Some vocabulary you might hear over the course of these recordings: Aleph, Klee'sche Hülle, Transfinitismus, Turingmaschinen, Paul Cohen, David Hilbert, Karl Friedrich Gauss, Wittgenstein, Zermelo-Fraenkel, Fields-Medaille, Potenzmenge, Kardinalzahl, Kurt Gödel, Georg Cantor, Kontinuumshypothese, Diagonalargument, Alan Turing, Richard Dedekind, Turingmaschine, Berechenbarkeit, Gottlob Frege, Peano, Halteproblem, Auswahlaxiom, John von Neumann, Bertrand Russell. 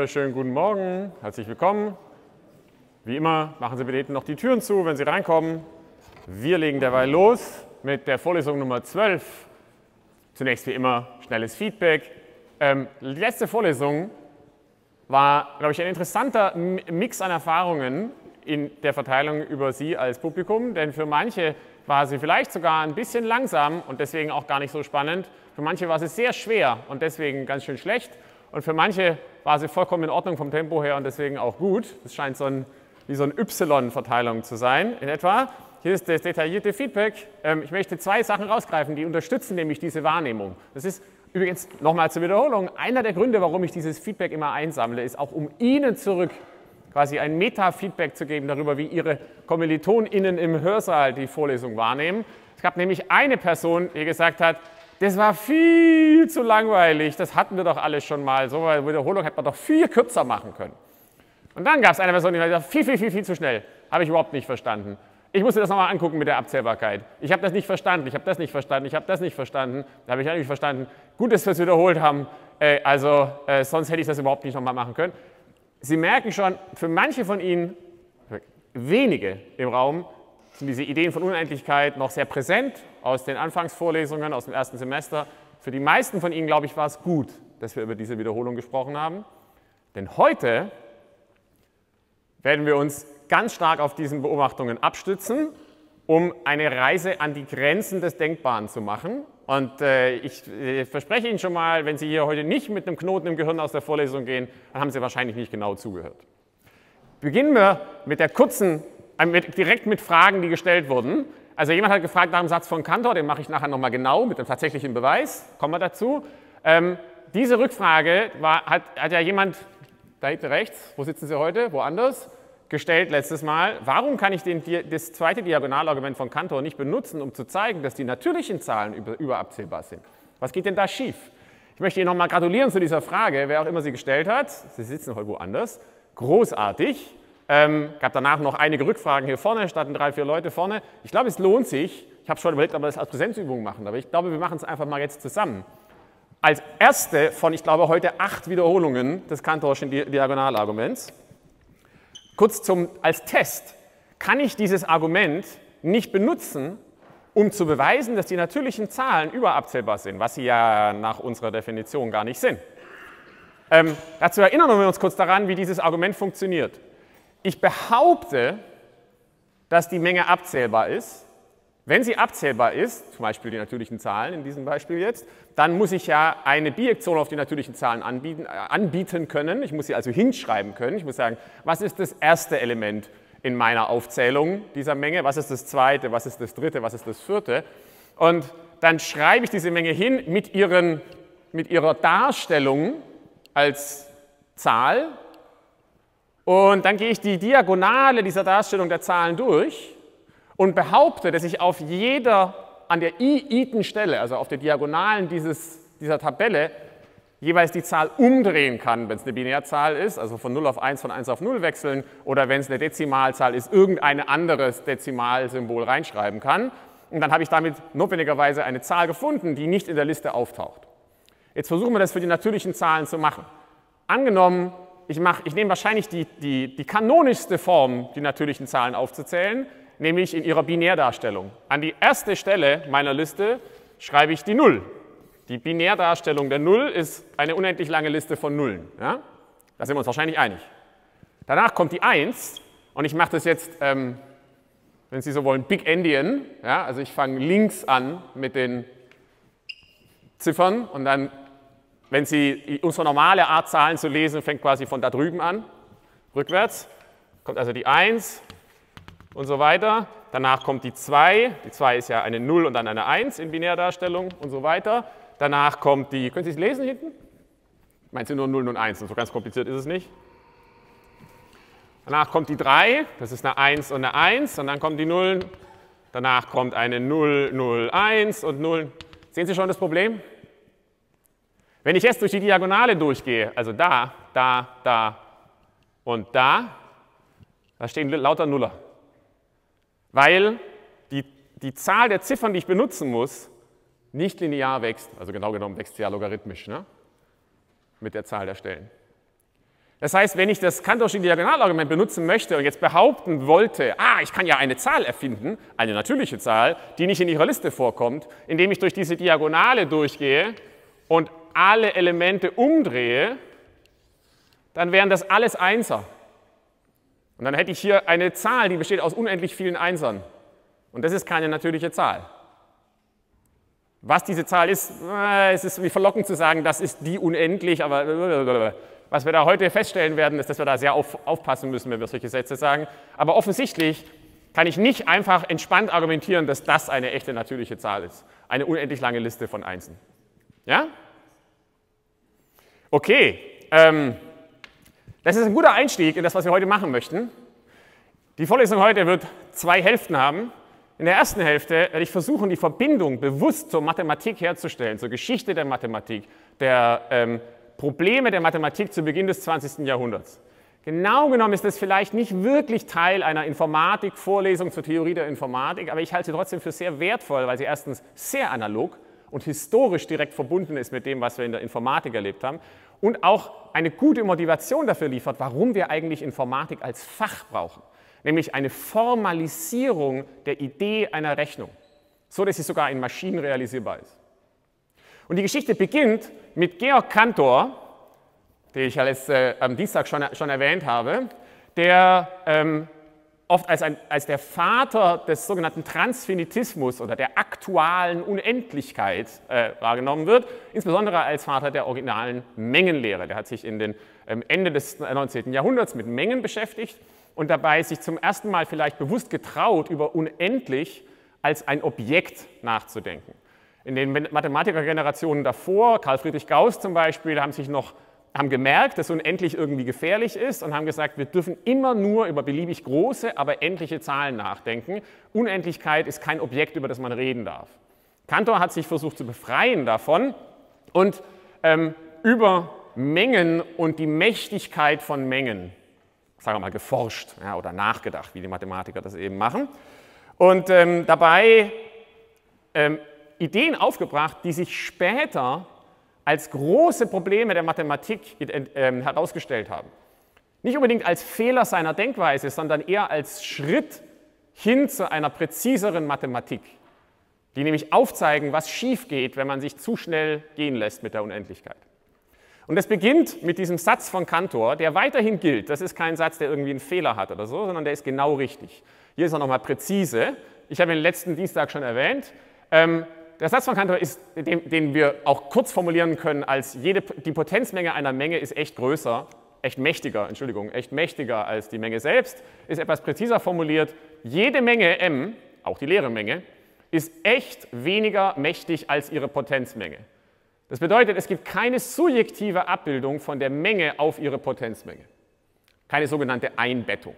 wunderschönen guten Morgen, herzlich willkommen. Wie immer machen Sie bitte hinten noch die Türen zu, wenn Sie reinkommen. Wir legen derweil los mit der Vorlesung Nummer 12. Zunächst wie immer schnelles Feedback. Die letzte Vorlesung war, glaube ich, ein interessanter Mix an Erfahrungen in der Verteilung über Sie als Publikum, denn für manche war sie vielleicht sogar ein bisschen langsam und deswegen auch gar nicht so spannend. Für manche war sie sehr schwer und deswegen ganz schön schlecht. Und für manche war sie vollkommen in Ordnung vom Tempo her und deswegen auch gut. Das scheint wie so eine Y-Verteilung zu sein in etwa. Hier ist das detaillierte Feedback. Ich möchte zwei Sachen rausgreifen, die unterstützen nämlich diese Wahrnehmung. Das ist übrigens, nochmal zur Wiederholung, einer der Gründe, warum ich dieses Feedback immer einsammle, ist auch, um Ihnen zurück quasi ein Meta-Feedback zu geben darüber, wie Ihre KommilitonInnen im Hörsaal die Vorlesung wahrnehmen. Es gab nämlich eine Person, die gesagt hat, das war viel zu langweilig, das hatten wir doch alles schon mal, so eine Wiederholung hätte man doch viel kürzer machen können. Und dann gab es eine Person, die gesagt hat, viel zu schnell, habe ich überhaupt nicht verstanden. Ich musste das nochmal angucken mit der Abzählbarkeit. Ich habe das nicht verstanden, ich habe das nicht verstanden, ich habe das nicht verstanden, da habe ich eigentlich verstanden, gut, dass wir es wiederholt haben, sonst hätte ich das überhaupt nicht nochmal machen können. Sie merken schon, für manche von Ihnen, wenige im Raum, sind diese Ideen von Unendlichkeit noch sehr präsent aus den Anfangsvorlesungen, aus dem ersten Semester. Für die meisten von Ihnen, glaube ich, war es gut, dass wir über diese Wiederholung gesprochen haben. Denn heute werden wir uns ganz stark auf diesen Beobachtungen abstützen, um eine Reise an die Grenzen des Denkbaren zu machen. Und ich verspreche Ihnen schon mal, wenn Sie hier heute nicht mit einem Knoten im Gehirn aus der Vorlesung gehen, dann haben Sie wahrscheinlich nicht genau zugehört. Beginnen wir mit der kurzen direkt mit Fragen, die gestellt wurden. Also jemand hat gefragt nach dem Satz von Cantor, den mache ich nachher nochmal genau mit dem tatsächlichen Beweis, kommen wir dazu. Diese Rückfrage hat ja jemand, da hinten rechts, wo sitzen Sie heute, woanders, gestellt letztes Mal. Warum kann ich das zweite Diagonalargument von Cantor nicht benutzen, um zu zeigen, dass die natürlichen Zahlen überabzählbar sind? Was geht denn da schief? Ich möchte Ihnen nochmal gratulieren zu dieser Frage, wer auch immer sie gestellt hat. Sie sitzen heute woanders. Großartig. Gab danach noch einige Rückfragen hier vorne, standen 3, 4 Leute vorne. Ich glaube, es lohnt sich. Ich habe schon überlegt, ob wir das als Präsenzübung machen, aber ich glaube, wir machen es einfach mal jetzt zusammen. Als erste von, ich glaube, heute 8 Wiederholungen des Cantorschen Diagonalarguments. Kurz als Test. Kann ich dieses Argument nicht benutzen, um zu beweisen, dass die natürlichen Zahlen überabzählbar sind, was sie ja nach unserer Definition gar nicht sind? Dazu erinnern wir uns kurz daran, wie dieses Argument funktioniert. Ich behaupte, dass die Menge abzählbar ist. Wenn sie abzählbar ist, zum Beispiel die natürlichen Zahlen in diesem Beispiel jetzt, dann muss ich ja eine Bijektion auf die natürlichen Zahlen anbieten können. Ich muss sie also hinschreiben können. Ich muss sagen, was ist das erste Element in meiner Aufzählung dieser Menge? Was ist das zweite? Was ist das dritte? Was ist das vierte? Und dann schreibe ich diese Menge hin mit ihrer Darstellung als Zahl. Und dann gehe ich die Diagonale dieser Darstellung der Zahlen durch und behaupte, dass ich auf jeder an der i-ten Stelle, also auf der Diagonalen dieser Tabelle, jeweils die Zahl umdrehen kann, wenn es eine Binärzahl ist, also von 0 auf 1, von 1 auf 0 wechseln, oder wenn es eine Dezimalzahl ist, irgendein anderes Dezimalsymbol reinschreiben kann. Und dann habe ich damit notwendigerweise eine Zahl gefunden, die nicht in der Liste auftaucht. Jetzt versuchen wir das für die natürlichen Zahlen zu machen. Angenommen, ich nehme wahrscheinlich die kanonischste Form, die natürlichen Zahlen aufzuzählen, nämlich in ihrer Binärdarstellung. An die erste Stelle meiner Liste schreibe ich die 0. Die Binärdarstellung der 0 ist eine unendlich lange Liste von Nullen. Ja? Da sind wir uns wahrscheinlich einig. Danach kommt die 1 und ich mache das jetzt, wenn Sie so wollen, Big Endian. Ja? Also ich fange links an mit den Ziffern und dann, wenn Sie unsere normale Art, Zahlen zu lesen, fängt quasi von da drüben an, rückwärts. Kommt also die 1 und so weiter. Danach kommt die 2. Die 2 ist ja eine 0 und dann eine 1 in Binärdarstellung und so weiter. Danach kommt die, können Sie es lesen hinten? Meint Sie nur 0 und 1, und so ganz kompliziert ist es nicht. Danach kommt die 3, das ist eine 1 und eine 1 und dann kommen die 0. Danach kommt eine 0, 0, 1 und 0. Sehen Sie schon das Problem? Wenn ich jetzt durch die Diagonale durchgehe, also da, da, da und da, da stehen lauter Nuller. Weil die Zahl der Ziffern, die ich benutzen muss, nicht linear wächst. Also genau genommen wächst sie ja logarithmisch, ne? Mit der Zahl der Stellen. Das heißt, wenn ich das Cantorsche Diagonalargument benutzen möchte und jetzt behaupten wollte, ich kann ja eine Zahl erfinden, eine natürliche Zahl, die nicht in Ihrer Liste vorkommt, indem ich durch diese Diagonale durchgehe und alle Elemente umdrehe, dann wären das alles Einser. Und dann hätte ich hier eine Zahl, die besteht aus unendlich vielen Einsern. Und das ist keine natürliche Zahl. Was diese Zahl ist, es ist wie verlockend zu sagen, das ist die unendlich, aber was wir da heute feststellen werden, ist, dass wir da sehr aufpassen müssen, wenn wir solche Sätze sagen. Aber offensichtlich kann ich nicht einfach entspannt argumentieren, dass das eine echte natürliche Zahl ist. Eine unendlich lange Liste von Einsen. Ja? Okay, das ist ein guter Einstieg in das, was wir heute machen möchten. Die Vorlesung heute wird zwei Hälften haben. In der ersten Hälfte werde ich versuchen, die Verbindung bewusst zur Mathematik herzustellen, zur Geschichte der Mathematik, der Probleme der Mathematik zu Beginn des 20. Jahrhunderts. Genau genommen ist das vielleicht nicht wirklich Teil einer Informatik-Vorlesung zur Theorie der Informatik, aber ich halte sie trotzdem für sehr wertvoll, weil sie erstens sehr analog und historisch direkt verbunden ist mit dem, was wir in der Informatik erlebt haben und auch eine gute Motivation dafür liefert, warum wir eigentlich Informatik als Fach brauchen. Nämlich eine Formalisierung der Idee einer Rechnung, so dass sie sogar in Maschinen realisierbar ist. Und die Geschichte beginnt mit Georg Cantor, den ich am Dienstag schon erwähnt habe, der oft als der Vater des sogenannten Transfinitismus oder der aktualen Unendlichkeit wahrgenommen wird, insbesondere als Vater der originalen Mengenlehre. Der hat sich in den Ende des 19. Jahrhunderts mit Mengen beschäftigt und dabei sich zum ersten Mal vielleicht bewusst getraut, über unendlich als ein Objekt nachzudenken. In den Mathematikergenerationen davor, Karl Friedrich Gauss zum Beispiel, haben gemerkt, dass unendlich irgendwie gefährlich ist und haben gesagt, wir dürfen immer nur über beliebig große, aber endliche Zahlen nachdenken. Unendlichkeit ist kein Objekt, über das man reden darf. Cantor hat sich versucht zu befreien davon und über Mengen und die Mächtigkeit von Mengen, sagen wir mal, geforscht, ja, oder nachgedacht, wie die Mathematiker das eben machen. Und dabei Ideen aufgebracht, die sich später als große Probleme der Mathematik herausgestellt haben. Nicht unbedingt als Fehler seiner Denkweise, sondern eher als Schritt hin zu einer präziseren Mathematik, die nämlich aufzeigen, was schief geht, wenn man sich zu schnell gehen lässt mit der Unendlichkeit. Und das beginnt mit diesem Satz von Cantor, der weiterhin gilt. Das ist kein Satz, der irgendwie einen Fehler hat oder so, sondern der ist genau richtig. Hier ist er nochmal präzise. Ich habe ihn letzten Dienstag schon erwähnt. Der Satz von Cantor ist, den wir auch kurz formulieren können, als die Potenzmenge einer Menge ist echt mächtiger als die Menge selbst, ist etwas präziser formuliert. Jede Menge M, auch die leere Menge, ist echt weniger mächtig als ihre Potenzmenge. Das bedeutet, es gibt keine subjektive Abbildung von der Menge auf ihre Potenzmenge. Keine sogenannte Einbettung.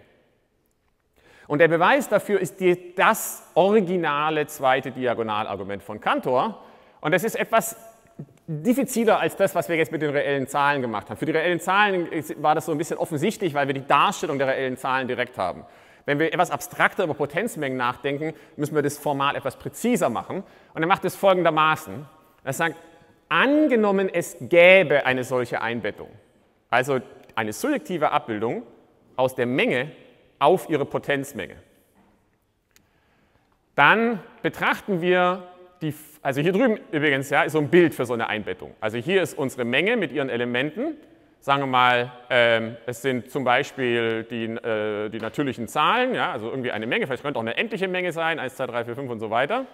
Und der Beweis dafür ist das originale zweite Diagonalargument von Cantor. Und das ist etwas diffiziler als das, was wir jetzt mit den reellen Zahlen gemacht haben. Für die reellen Zahlen war das so ein bisschen offensichtlich, weil wir die Darstellung der reellen Zahlen direkt haben. Wenn wir etwas abstrakter über Potenzmengen nachdenken, müssen wir das formal etwas präziser machen. Und er macht es folgendermaßen. Er sagt, angenommen, es gäbe eine solche Einbettung, also eine subjektive Abbildung aus der Menge auf ihre Potenzmenge, dann betrachten wir also hier drüben übrigens, ja, ist so ein Bild für so eine Einbettung. Also hier ist unsere Menge mit ihren Elementen, sagen wir mal, es sind zum Beispiel die natürlichen Zahlen, ja, also irgendwie eine Menge, vielleicht könnte auch eine endliche Menge sein, 1, 2, 3, 4, 5 und so weiter.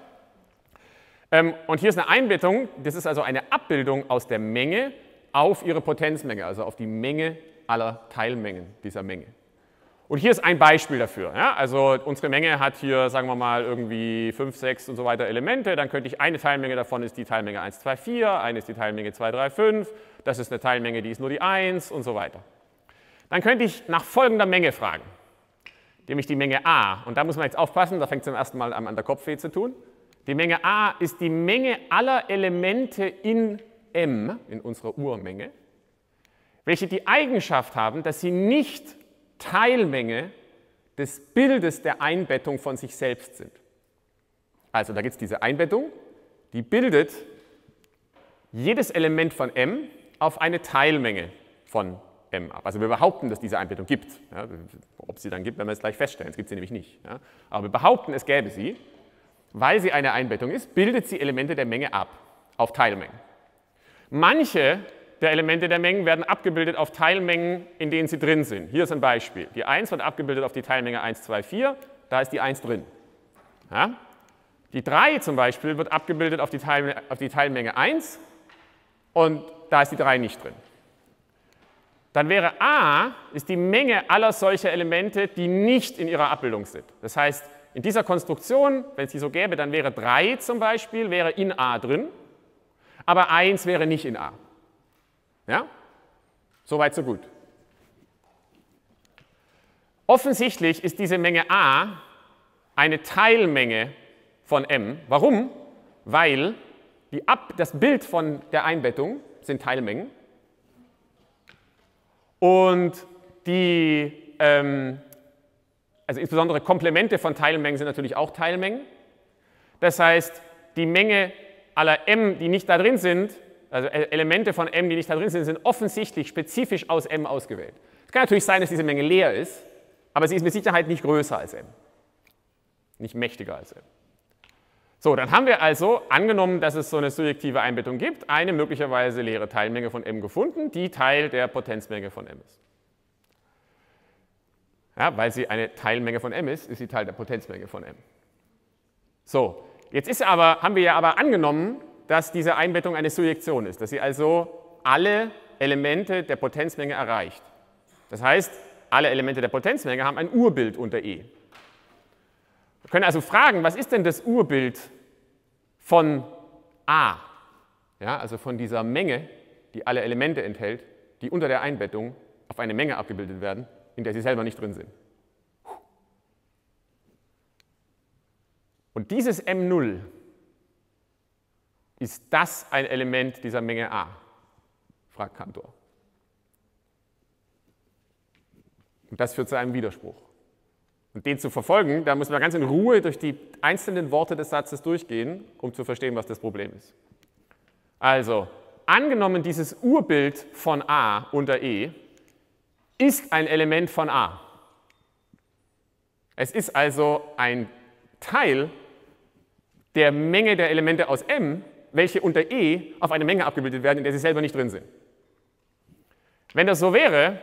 Und hier ist eine Einbettung, das ist also eine Abbildung aus der Menge auf ihre Potenzmenge, also auf die Menge aller Teilmengen dieser Menge. Und hier ist ein Beispiel dafür. Ja? Also unsere Menge hat hier, sagen wir mal, irgendwie 5, 6 und so weiter Elemente, dann könnte ich eine Teilmenge davon ist die Teilmenge 1, 2, 4, eine ist die Teilmenge 2, 3, 5, das ist eine Teilmenge, die ist nur die 1 und so weiter. Dann könnte ich nach folgender Menge fragen, nämlich die Menge A. Und da muss man jetzt aufpassen, da fängt es zum ersten Mal an der Kopfweh zu tun. Die Menge A ist die Menge aller Elemente in M, in unserer Urmenge, welche die Eigenschaft haben, dass sie nicht Teilmenge des Bildes der Einbettung von sich selbst sind. Also da gibt es diese Einbettung, die bildet jedes Element von M auf eine Teilmenge von m ab. Also wir behaupten, dass diese Einbettung gibt. Ja, ob es sie dann gibt, werden wir es gleich feststellen. Es gibt sie nämlich nicht. Ja. Aber wir behaupten, es gäbe sie. Weil sie eine Einbettung ist, bildet sie Elemente der Menge ab, auf Teilmengen. Manche der Elemente der Mengen werden abgebildet auf Teilmengen, in denen sie drin sind. Hier ist ein Beispiel. Die 1 wird abgebildet auf die Teilmenge 1, 2, 4. Da ist die 1 drin. Ja? Die 3 zum Beispiel wird abgebildet auf die Teilmenge 1 und da ist die 3 nicht drin. Dann wäre A ist die Menge aller solcher Elemente, die nicht in ihrer Abbildung sind. Das heißt, in dieser Konstruktion, wenn es die so gäbe, dann wäre 3 zum Beispiel wäre in A drin, aber 1 wäre nicht in A. Ja? So weit, so gut. Offensichtlich ist diese Menge A eine Teilmenge von M. Warum? Weil das Bild von der Einbettung sind Teilmengen und die also insbesondere Komplemente von Teilmengen sind natürlich auch Teilmengen. Das heißt, die Menge aller M, die nicht da drin sind, also Elemente von M, die nicht da drin sind, sind offensichtlich spezifisch aus M ausgewählt. Es kann natürlich sein, dass diese Menge leer ist, aber sie ist mit Sicherheit nicht größer als M. Nicht mächtiger als M. So, dann haben wir also, angenommen, dass es so eine surjektive Einbettung gibt, eine möglicherweise leere Teilmenge von M gefunden, die Teil der Potenzmenge von M ist. Ja, weil sie eine Teilmenge von M ist, ist sie Teil der Potenzmenge von M. So, jetzt ist aber, haben wir ja aber angenommen, dass diese Einbettung eine Surjektion ist, dass sie also alle Elemente der Potenzmenge erreicht. Das heißt, alle Elemente der Potenzmenge haben ein Urbild unter E. Wir können also fragen, was ist denn das Urbild von A, ja, also von dieser Menge, die alle Elemente enthält, die unter der Einbettung auf eine Menge abgebildet werden, in der sie selber nicht drin sind. Und dieses M0 ist das ein Element dieser Menge A? Fragt Cantor. Und das führt zu einem Widerspruch. Und den zu verfolgen, da müssen wir ganz in Ruhe durch die einzelnen Worte des Satzes durchgehen, um zu verstehen, was das Problem ist. Also, angenommen dieses Urbild von A unter E ist ein Element von A. Es ist also ein Teil der Menge der Elemente aus M, welche unter E auf eine Menge abgebildet werden, in der sie selber nicht drin sind. Wenn das so wäre,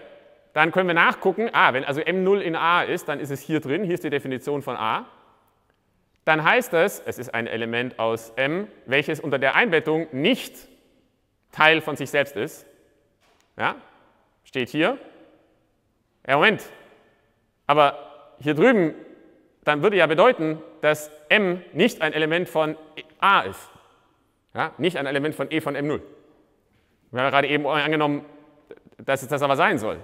dann können wir nachgucken, wenn also M0 in A ist, dann ist es hier drin, hier ist die Definition von A. Dann heißt das, es ist ein Element aus M, welches unter der Einbettung nicht Teil von sich selbst ist. Ja? Steht hier. Ja, Moment, aber hier drüben, dann würde ja bedeuten, dass M nicht ein Element von A ist, ja, nicht ein Element von E von M0. Wir haben gerade eben angenommen, dass es das aber sein soll.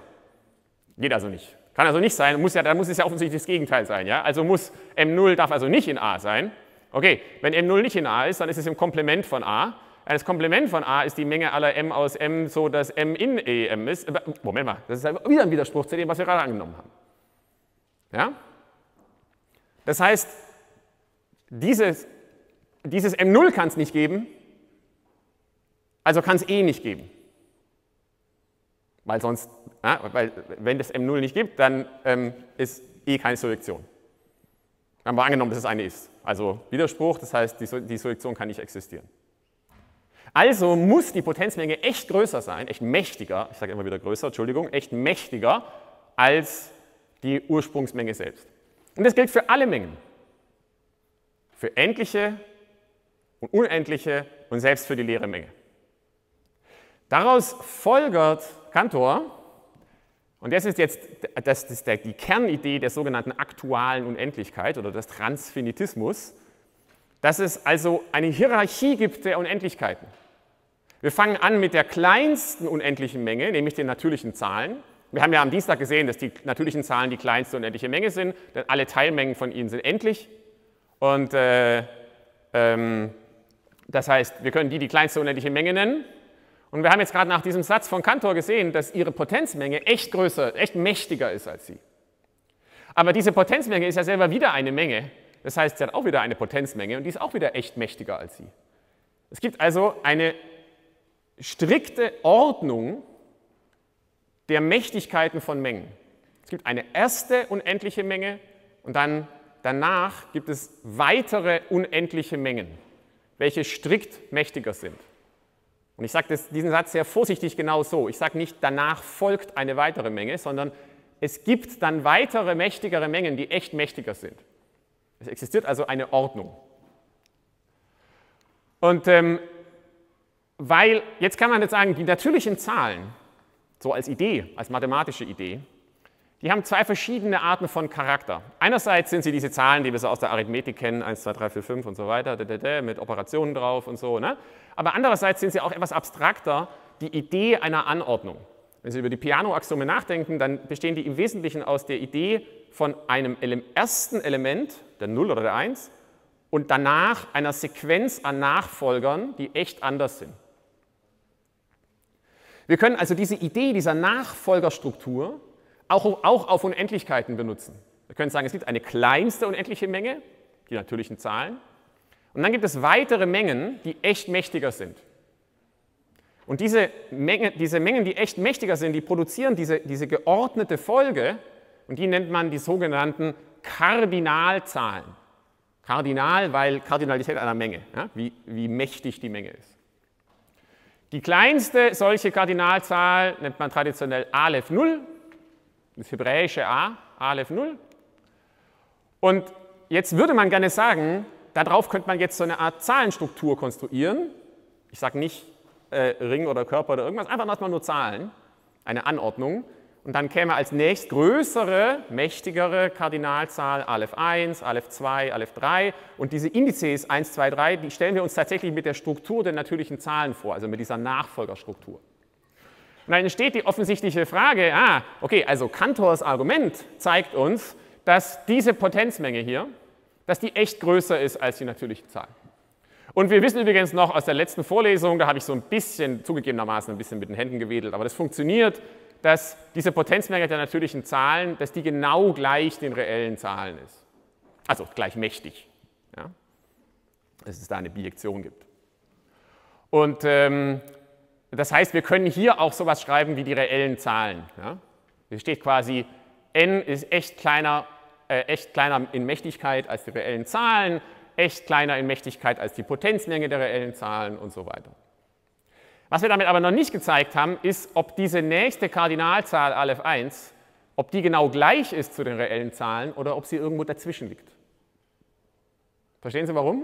Geht also nicht. Kann also nicht sein, dann muss es ja offensichtlich das Gegenteil sein. Ja? Also muss M0 darf also nicht in A sein. Okay, wenn M0 nicht in A ist, dann ist es im Komplement von A. Das Komplement von A ist die Menge aller M aus M, so dass M in E M ist. Moment mal, das ist wieder ein Widerspruch zu dem, was wir gerade angenommen haben. Ja? Das heißt, dieses M0 kann es nicht geben, also kann es E nicht geben. Weil sonst, wenn es M0 nicht gibt, dann ist E keine Surjektion. Dann haben wir angenommen, dass es eine ist. Also Widerspruch, das heißt, die Surjektion kann nicht existieren. Also muss die Potenzmenge echt größer sein, echt mächtiger, ich sage immer wieder größer, Entschuldigung, echt mächtiger als die Ursprungsmenge selbst. Und das gilt für alle Mengen. Für endliche und unendliche und selbst für die leere Menge. Daraus folgert Cantor, und das ist jetzt die Kernidee der sogenannten aktualen Unendlichkeit oder des Transfinitismus, dass es also eine Hierarchie gibt der Unendlichkeiten. Wir fangen an mit der kleinsten unendlichen Menge, nämlich den natürlichen Zahlen. Wir haben ja am Dienstag gesehen, dass die natürlichen Zahlen die kleinste unendliche Menge sind, denn alle Teilmengen von ihnen sind endlich. Und das heißt, wir können die kleinste unendliche Menge nennen. Und wir haben jetzt gerade nach diesem Satz von Cantor gesehen, dass ihre Potenzmenge echt größer, echt mächtiger ist als sie. Aber diese Potenzmenge ist ja selber wieder eine Menge. Das heißt, sie hat auch wieder eine Potenzmenge und die ist auch wieder echt mächtiger als sie. Es gibt also eine strikte Ordnung der Mächtigkeiten von Mengen. Es gibt eine erste unendliche Menge und dann danach gibt es weitere unendliche Mengen, welche strikt mächtiger sind. Und ich sage diesen Satz sehr vorsichtig genau so. Ich sage nicht, danach folgt eine weitere Menge, sondern es gibt dann weitere mächtigere Mengen, die echt mächtiger sind. Es existiert also eine Ordnung. Und jetzt kann man jetzt sagen, die natürlichen Zahlen, so als Idee, als mathematische Idee, die haben zwei verschiedene Arten von Charakter. Einerseits sind sie diese Zahlen, die wir so aus der Arithmetik kennen, 1, 2, 3, 4, 5 und so weiter, mit Operationen drauf und so, ne? Aber andererseits sind sie auch etwas abstrakter, die Idee einer Anordnung. Wenn Sie über die Peano-Axiome nachdenken, dann bestehen die im Wesentlichen aus der Idee von einem ersten Element, der 0 oder der 1, und danach einer Sequenz an Nachfolgern, die echt anders sind. Wir können also diese Idee dieser Nachfolgerstruktur auch auf Unendlichkeiten benutzen. Wir können sagen, es gibt eine kleinste unendliche Menge, die natürlichen Zahlen, und dann gibt es weitere Mengen, die echt mächtiger sind. Und diese Mengen, die echt mächtiger sind, die produzieren diese geordnete Folge, und die nennt man die sogenannten Kardinalzahlen. Kardinal, weil Kardinalität einer Menge, ja, wie mächtig die Menge ist. Die kleinste solche Kardinalzahl nennt man traditionell Aleph 0, das hebräische A, Aleph 0. Und jetzt würde man gerne sagen, darauf könnte man jetzt so eine Art Zahlenstruktur konstruieren. Ich sage nicht Ring oder Körper oder irgendwas, einfach erstmal nur Zahlen, eine Anordnung. Und dann käme als nächst größere, mächtigere Kardinalzahl Aleph 1, Aleph 2, Aleph 3. Und diese Indizes 1, 2, 3, die stellen wir uns tatsächlich mit der Struktur der natürlichen Zahlen vor, also mit dieser Nachfolgerstruktur. Und dann entsteht die offensichtliche Frage, okay, also Cantors Argument zeigt uns, dass diese Potenzmenge hier, dass die echt größer ist als die natürlichen Zahlen. Und wir wissen übrigens noch aus der letzten Vorlesung, da habe ich so ein bisschen, zugegebenermaßen ein bisschen mit den Händen gewedelt, aber das funktioniert, dass diese Potenzmenge der natürlichen Zahlen, dass die genau gleich den reellen Zahlen ist. Also gleich mächtig. Ja? Dass es da eine Bijektion gibt. Und das heißt, wir können hier auch sowas schreiben wie die reellen Zahlen. Ja? Hier steht quasi, n ist echt kleiner in Mächtigkeit als die reellen Zahlen, echt kleiner in Mächtigkeit als die Potenzmenge der reellen Zahlen und so weiter. Was wir damit aber noch nicht gezeigt haben, ist, ob diese nächste Kardinalzahl Aleph 1, ob die genau gleich ist zu den reellen Zahlen oder ob sie irgendwo dazwischen liegt. Verstehen Sie warum?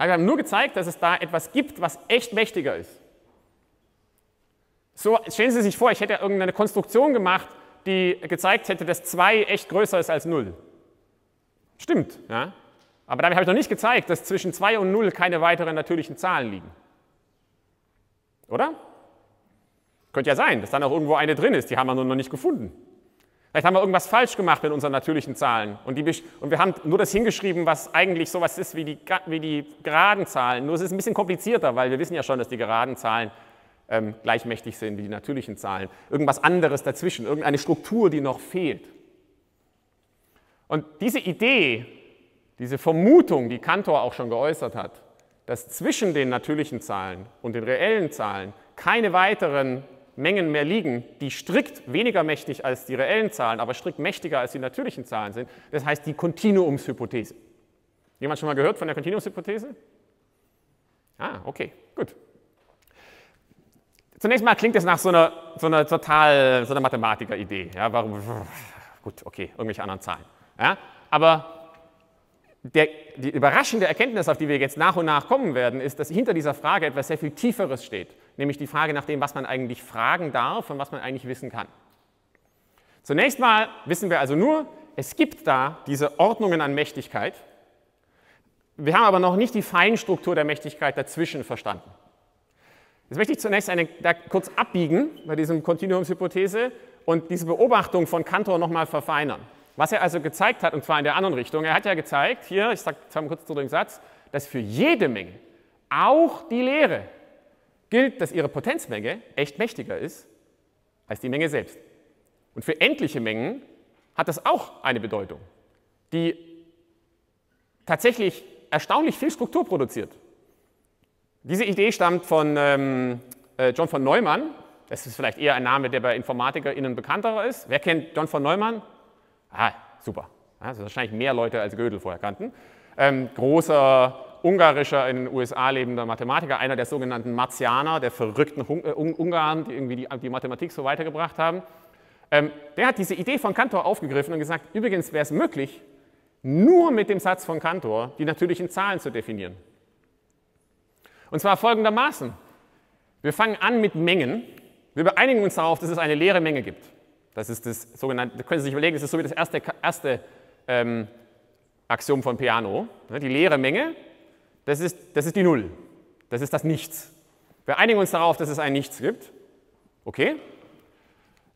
Wir haben nur gezeigt, dass es da etwas gibt, was echt mächtiger ist. So stellen Sie sich vor, ich hätte irgendeine Konstruktion gemacht, die gezeigt hätte, dass 2 echt größer ist als 0. Stimmt, ja? Aber damit habe ich noch nicht gezeigt, dass zwischen 2 und 0 keine weiteren natürlichen Zahlen liegen. Oder? Könnte ja sein, dass dann auch irgendwo eine drin ist, die haben wir nur noch nicht gefunden. Vielleicht haben wir irgendwas falsch gemacht mit unseren natürlichen Zahlen und wir haben nur das hingeschrieben, was eigentlich sowas ist wie die geraden Zahlen. Nur es ist ein bisschen komplizierter, weil wir wissen ja schon, dass die geraden Zahlen gleichmächtig sind wie die natürlichen Zahlen. Irgendwas anderes dazwischen, irgendeine Struktur, die noch fehlt. Und diese Idee, diese Vermutung, die Cantor auch schon geäußert hat, dass zwischen den natürlichen Zahlen und den reellen Zahlen keine weiteren Mengen mehr liegen, die strikt weniger mächtig als die reellen Zahlen, aber strikt mächtiger als die natürlichen Zahlen sind. Das heißt die Kontinuumshypothese. Jemand schon mal gehört von der Kontinuumshypothese? Okay, gut. Zunächst mal klingt das nach so einer Mathematiker-Idee. Ja, warum? Gut, okay, irgendwelche anderen Zahlen. Ja, aber die überraschende Erkenntnis, auf die wir jetzt nach und nach kommen werden, ist, dass hinter dieser Frage etwas sehr viel Tieferes steht, nämlich die Frage nach dem, was man eigentlich fragen darf und was man eigentlich wissen kann. Zunächst mal wissen wir also nur, es gibt da diese Ordnungen an Mächtigkeit. Wir haben aber noch nicht die Feinstruktur der Mächtigkeit dazwischen verstanden. Jetzt möchte ich zunächst kurz abbiegen bei diesem Kontinuumshypothese und diese Beobachtung von Cantor nochmal verfeinern. Was er also gezeigt hat, und zwar in der anderen Richtung, er hat ja gezeigt, hier, ich sage kurz zu dem Satz, dass für jede Menge, auch die Leere, gilt, dass ihre Potenzmenge echt mächtiger ist als die Menge selbst. Und für endliche Mengen hat das auch eine Bedeutung, die tatsächlich erstaunlich viel Struktur produziert. Diese Idee stammt von John von Neumann, Das ist vielleicht eher ein Name, der bei InformatikerInnen bekannterer ist. Wer kennt John von Neumann? Ah, super. Also wahrscheinlich mehr Leute als Gödel vorher kannten. Großer ungarischer, in den USA lebender Mathematiker, einer der sogenannten Martianer, der verrückten Ungarn, die irgendwie die Mathematik so weitergebracht haben. Der hat diese Idee von Cantor aufgegriffen und gesagt, übrigens wäre es möglich, nur mit dem Satz von Cantor die natürlichen Zahlen zu definieren. Und zwar folgendermaßen. Wir fangen an mit Mengen. Wir beeinigen uns darauf, dass es eine leere Menge gibt. Das ist das sogenannte, da können Sie sich überlegen, das ist so wie das erste Axiom von Peano. Die leere Menge, das ist die Null. Das ist das Nichts. Wir einigen uns darauf, dass es ein Nichts gibt. Okay.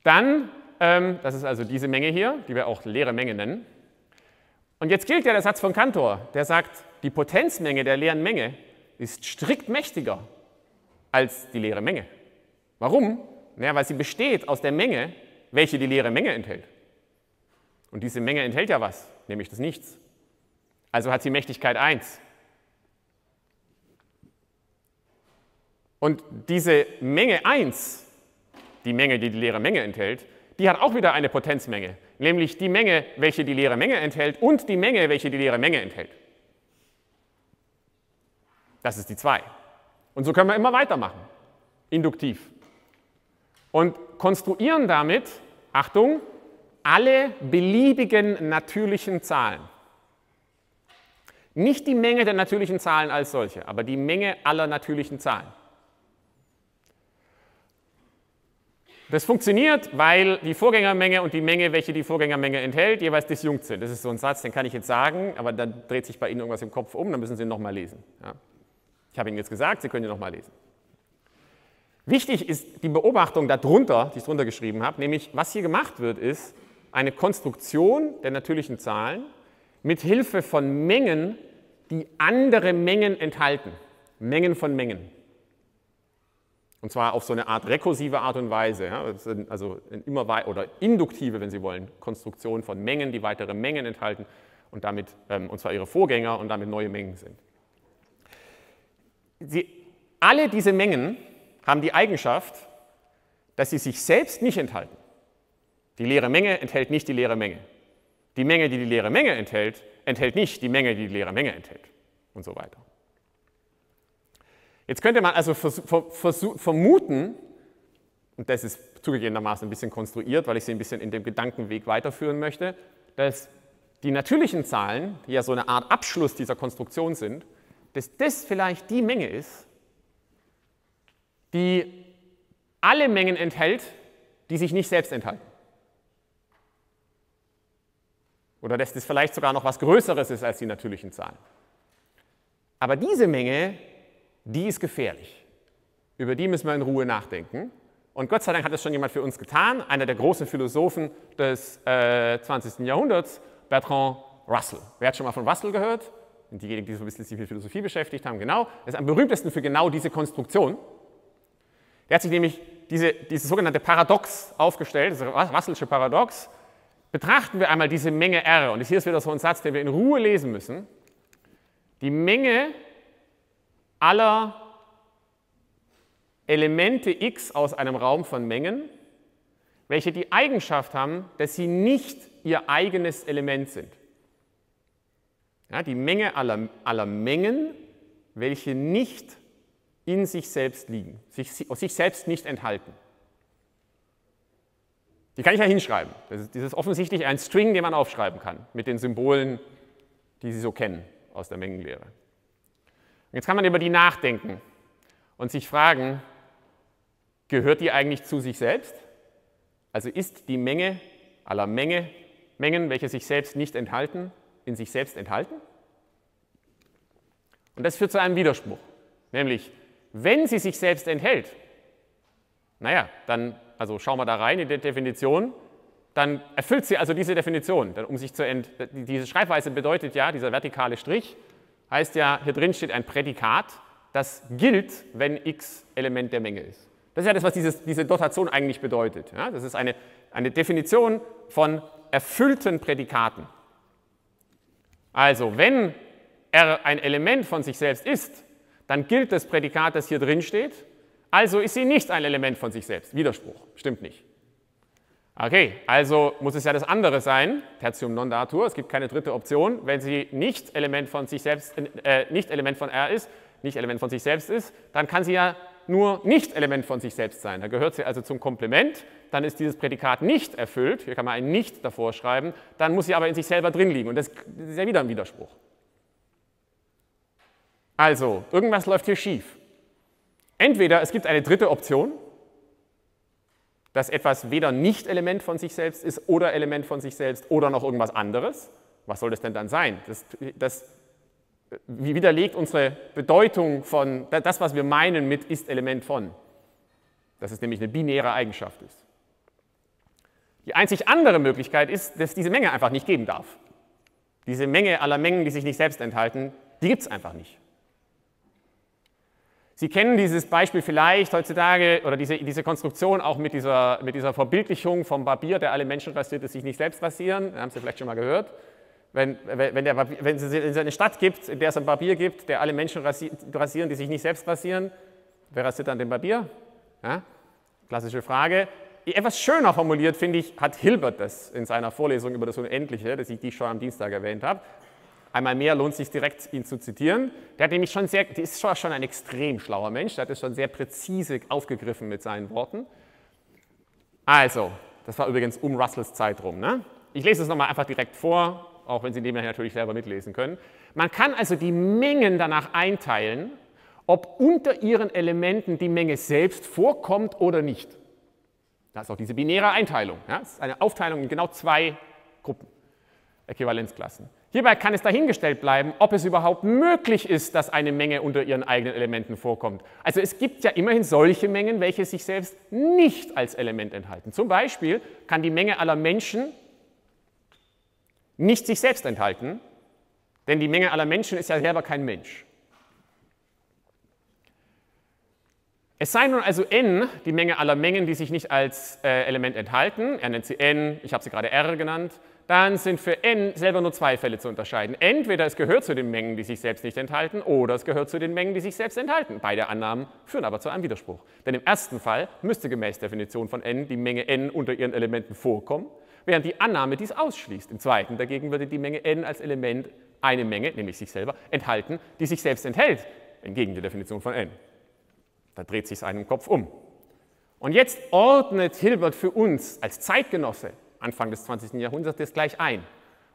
Dann, das ist also diese Menge hier, die wir auch leere Menge nennen. Und jetzt gilt ja der Satz von Cantor, der sagt, die Potenzmenge der leeren Menge ist strikt mächtiger als die leere Menge. Warum? Naja, weil sie besteht aus der Menge, welche die leere Menge enthält. Und diese Menge enthält ja was, nämlich das Nichts. Also hat sie Mächtigkeit 1. Und diese Menge 1, die Menge, die die leere Menge enthält, die hat auch wieder eine Potenzmenge, nämlich die Menge, welche die leere Menge enthält und die Menge, welche die leere Menge enthält. Das ist die 2. Und so können wir immer weitermachen, induktiv. Und konstruieren damit, Achtung, alle beliebigen natürlichen Zahlen. Nicht die Menge der natürlichen Zahlen als solche, aber die Menge aller natürlichen Zahlen. Das funktioniert, weil die Vorgängermenge und die Menge, welche die Vorgängermenge enthält, jeweils disjunkt sind. Das ist so ein Satz, den kann ich jetzt sagen, aber dann dreht sich bei Ihnen irgendwas im Kopf um, dann müssen Sie ihn nochmal lesen. Ja. Ich habe Ihnen jetzt gesagt, Sie können ihn nochmal lesen. Wichtig ist die Beobachtung darunter, die ich drunter geschrieben habe, nämlich was hier gemacht wird, ist eine Konstruktion der natürlichen Zahlen mit Hilfe von Mengen, die andere Mengen enthalten. Mengen von Mengen. Und zwar auf so eine Art rekursive Art und Weise, ja? Also oder induktive, wenn Sie wollen, Konstruktion von Mengen, die weitere Mengen enthalten und damit, und zwar ihre Vorgänger und damit neue Mengen sind. Alle diese Mengen haben die Eigenschaft, dass sie sich selbst nicht enthalten. Die leere Menge enthält nicht die leere Menge. Die Menge, die die leere Menge enthält, enthält nicht die Menge, die die leere Menge enthält und so weiter. Jetzt könnte man also vermuten, und das ist zugegebenermaßen ein bisschen konstruiert, weil ich Sie ein bisschen in dem Gedankenweg weiterführen möchte, dass die natürlichen Zahlen, die ja so eine Art Abschluss dieser Konstruktion sind, dass das vielleicht die Menge ist, die alle Mengen enthält, die sich nicht selbst enthalten. Oder dass das vielleicht sogar noch was Größeres ist als die natürlichen Zahlen. Aber diese Menge, die ist gefährlich. Über die müssen wir in Ruhe nachdenken. Und Gott sei Dank hat das schon jemand für uns getan, einer der großen Philosophen des 20. Jahrhunderts, Bertrand Russell. Wer hat schon mal von Russell gehört? Und diejenigen, die so ein bisschen sich mit Philosophie beschäftigt haben, genau. Er ist am berühmtesten für genau diese Konstruktion. Er hat sich nämlich dieses sogenannte Paradox aufgestellt, das Russellsche Paradox. Betrachten wir einmal diese Menge R. Und hier ist wieder so ein Satz, den wir in Ruhe lesen müssen. Die Menge aller Elemente X aus einem Raum von Mengen, welche die Eigenschaft haben, dass sie nicht ihr eigenes Element sind. Ja, die Menge aller Mengen, welche nicht in sich selbst liegen, sich selbst nicht enthalten. Die kann ich ja hinschreiben. Das ist offensichtlich ein String, den man aufschreiben kann, mit den Symbolen, die Sie so kennen aus der Mengenlehre. Und jetzt kann man über die nachdenken und sich fragen, gehört die eigentlich zu sich selbst? Also ist die Menge aller Mengen, welche sich selbst nicht enthalten, in sich selbst enthalten? Und das führt zu einem Widerspruch, nämlich, wenn sie sich selbst enthält, naja, dann, also schauen wir da rein in die Definition, dann erfüllt sie also diese Definition, denn diese Schreibweise bedeutet ja, dieser vertikale Strich, heißt ja, hier drin steht ein Prädikat, das gilt, wenn x Element der Menge ist. Das ist ja das, was diese Notation eigentlich bedeutet. Ja? Das ist eine Definition von erfüllten Prädikaten. Also, wenn R ein Element von sich selbst ist, dann gilt das Prädikat, das hier drin steht, Also ist sie nicht ein Element von sich selbst. Widerspruch. Stimmt nicht. Okay, also muss es ja das andere sein, tertium non datur, es gibt keine dritte Option, wenn sie nicht Element von sich selbst, nicht Element von R ist, nicht Element von sich selbst ist, dann kann sie ja nur nicht Element von sich selbst sein. Da gehört sie also zum Komplement, dann ist dieses Prädikat nicht erfüllt, hier kann man ein Nicht davor schreiben, dann muss sie aber in sich selber drin liegen und das ist ja wieder ein Widerspruch. Also, irgendwas läuft hier schief. Entweder es gibt eine dritte Option, dass etwas weder nicht Element von sich selbst ist oder Element von sich selbst oder noch irgendwas anderes. Was soll das denn dann sein? Das widerlegt unsere Bedeutung von das, was wir meinen mit ist Element von. Dass es nämlich eine binäre Eigenschaft ist. Die einzig andere Möglichkeit ist, dass diese Menge einfach nicht geben darf. Diese Menge aller Mengen, die sich nicht selbst enthalten, die gibt es einfach nicht. Sie kennen dieses Beispiel vielleicht heutzutage oder diese Konstruktion auch mit dieser Verbildlichung vom Barbier, der alle Menschen rasiert, die sich nicht selbst rasieren. Haben Sie vielleicht schon mal gehört. Wenn es eine Stadt gibt, in der es einen Barbier gibt, der alle Menschen rasieren, die sich nicht selbst rasieren, wer rasiert dann den Barbier? Ja? Klassische Frage. Etwas schöner formuliert, finde ich, hat Hilbert das in seiner Vorlesung über das Unendliche, das ich die schon am Dienstag erwähnt habe. Einmal mehr lohnt es sich direkt, ihn zu zitieren. Der hat nämlich der ist schon ein extrem schlauer Mensch, der hat es schon sehr präzise aufgegriffen mit seinen Worten. Also, das war übrigens um Russells Zeit rum. Ne? Ich lese es nochmal einfach direkt vor, auch wenn Sie nebenher natürlich selber mitlesen können. Man kann also die Mengen danach einteilen, ob unter ihren Elementen die Menge selbst vorkommt oder nicht. Das ist auch diese binäre Einteilung. Ja? Das ist eine Aufteilung in genau zwei Gruppen, Äquivalenzklassen. Hierbei kann es dahingestellt bleiben, ob es überhaupt möglich ist, dass eine Menge unter ihren eigenen Elementen vorkommt. Also es gibt ja immerhin solche Mengen, welche sich selbst nicht als Element enthalten. Zum Beispiel kann die Menge aller Menschen nicht sich selbst enthalten, denn die Menge aller Menschen ist ja selber kein Mensch. Es sei nun also n die Menge aller Mengen, die sich nicht als Element enthalten. Er nennt sie n, ich habe sie gerade r genannt. Dann sind für n selber nur zwei Fälle zu unterscheiden. Entweder es gehört zu den Mengen, die sich selbst nicht enthalten, oder es gehört zu den Mengen, die sich selbst enthalten. Beide Annahmen führen aber zu einem Widerspruch. Denn im ersten Fall müsste gemäß Definition von n die Menge n unter ihren Elementen vorkommen, während die Annahme dies ausschließt. Im zweiten dagegen würde die Menge n als Element eine Menge, nämlich sich selber, enthalten, die sich selbst enthält, entgegen der Definition von n. Da dreht sich es einem Kopf um. Und jetzt ordnet Hilbert für uns als Zeitgenosse Anfang des 20. Jahrhunderts das gleich ein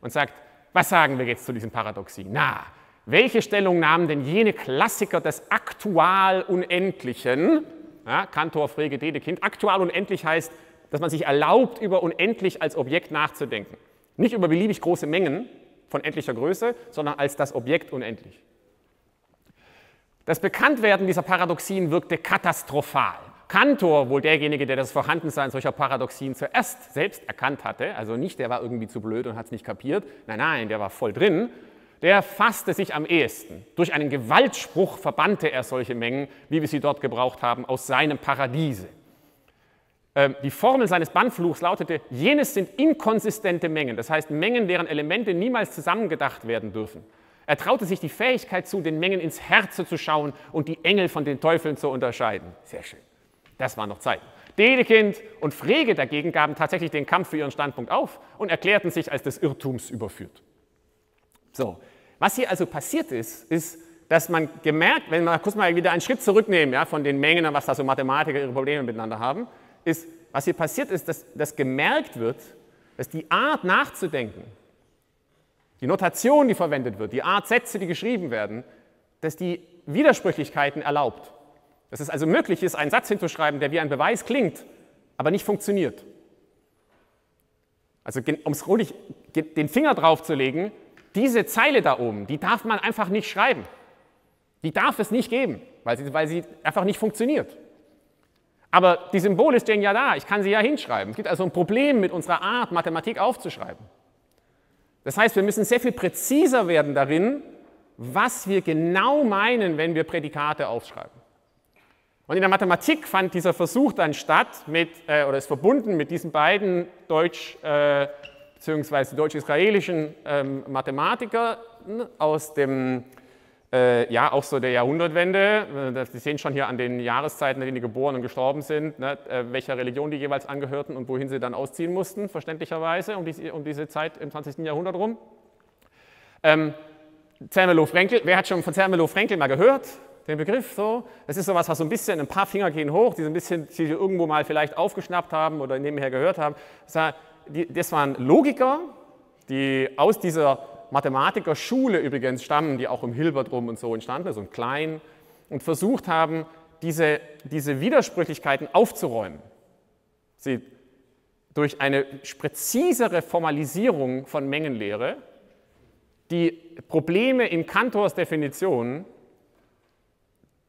und sagt, was sagen wir jetzt zu diesem Paradoxie? Na, welche Stellung nahmen denn jene Klassiker des aktual Unendlichen, ja, Cantor, Frege, Dedekind, aktual unendlich heißt, dass man sich erlaubt, über unendlich als Objekt nachzudenken. Nicht über beliebig große Mengen von endlicher Größe, sondern als das Objekt unendlich. Das Bekanntwerden dieser Paradoxien wirkte katastrophal. Cantor, wohl derjenige, der das Vorhandensein solcher Paradoxien zuerst selbst erkannt hatte, also nicht, der war irgendwie zu blöd und hat es nicht kapiert, nein, der war voll drin, der fasste sich am ehesten. Durch einen Gewaltspruch verbannte er solche Mengen, wie wir sie dort gebraucht haben, aus seinem Paradiese. Die Formel seines Bannfluchs lautete, jenes sind inkonsistente Mengen, das heißt Mengen, deren Elemente niemals zusammengedacht werden dürfen. Er traute sich die Fähigkeit zu, den Mengen ins Herze zu schauen und die Engel von den Teufeln zu unterscheiden. Sehr schön. Das waren noch Zeiten. Dedekind und Frege dagegen gaben tatsächlich den Kampf für ihren Standpunkt auf und erklärten sich als des Irrtums überführt. So, was hier also passiert ist, dass man gemerkt, wenn wir kurz mal wieder einen Schritt zurücknehmen, ja, von den Mengen, was da so Mathematiker ihre Probleme miteinander haben, ist, was hier passiert ist, dass gemerkt wird, dass die Art nachzudenken, die Notation, die verwendet wird, die Art Sätze, die geschrieben werden, dass die Widersprüchlichkeiten erlaubt. Dass es also möglich ist, einen Satz hinzuschreiben, der wie ein Beweis klingt, aber nicht funktioniert. Also um es ruhig den Finger drauf zu legen, diese Zeile da oben, die darf man einfach nicht schreiben. Die darf es nicht geben, weil sie einfach nicht funktioniert. Aber die Symbole stehen ja da, ich kann sie ja hinschreiben. Es gibt also ein Problem mit unserer Art, Mathematik aufzuschreiben. Das heißt, wir müssen sehr viel präziser werden darin, was wir genau meinen, wenn wir Prädikate aufschreiben. Und in der Mathematik fand dieser Versuch dann statt, oder ist verbunden mit diesen beiden deutsch-israelischen Mathematikern aus dem ja, auch so der Jahrhundertwende, Sie sehen schon hier an den Jahreszeiten, in denen die geboren und gestorben sind, ne, welcher Religion die jeweils angehörten und wohin sie dann ausziehen mussten, verständlicherweise, um diese Zeit im 20. Jahrhundert rum. Zermelo-Fraenkel, wer hat schon von Zermelo-Fraenkel mal gehört, den Begriff so? Das ist sowas, was so ein bisschen, ein paar Finger gehen hoch, die so ein bisschen, die irgendwo mal vielleicht aufgeschnappt haben oder nebenher gehört haben. Das waren Logiker, die aus dieser Mathematiker-Schule übrigens stammen, die auch um Hilbert rum und so entstanden ist, und Klein, und versucht haben, diese Widersprüchlichkeiten aufzuräumen. Sie durch eine präzisere Formalisierung von Mengenlehre, die Probleme in Cantors Definition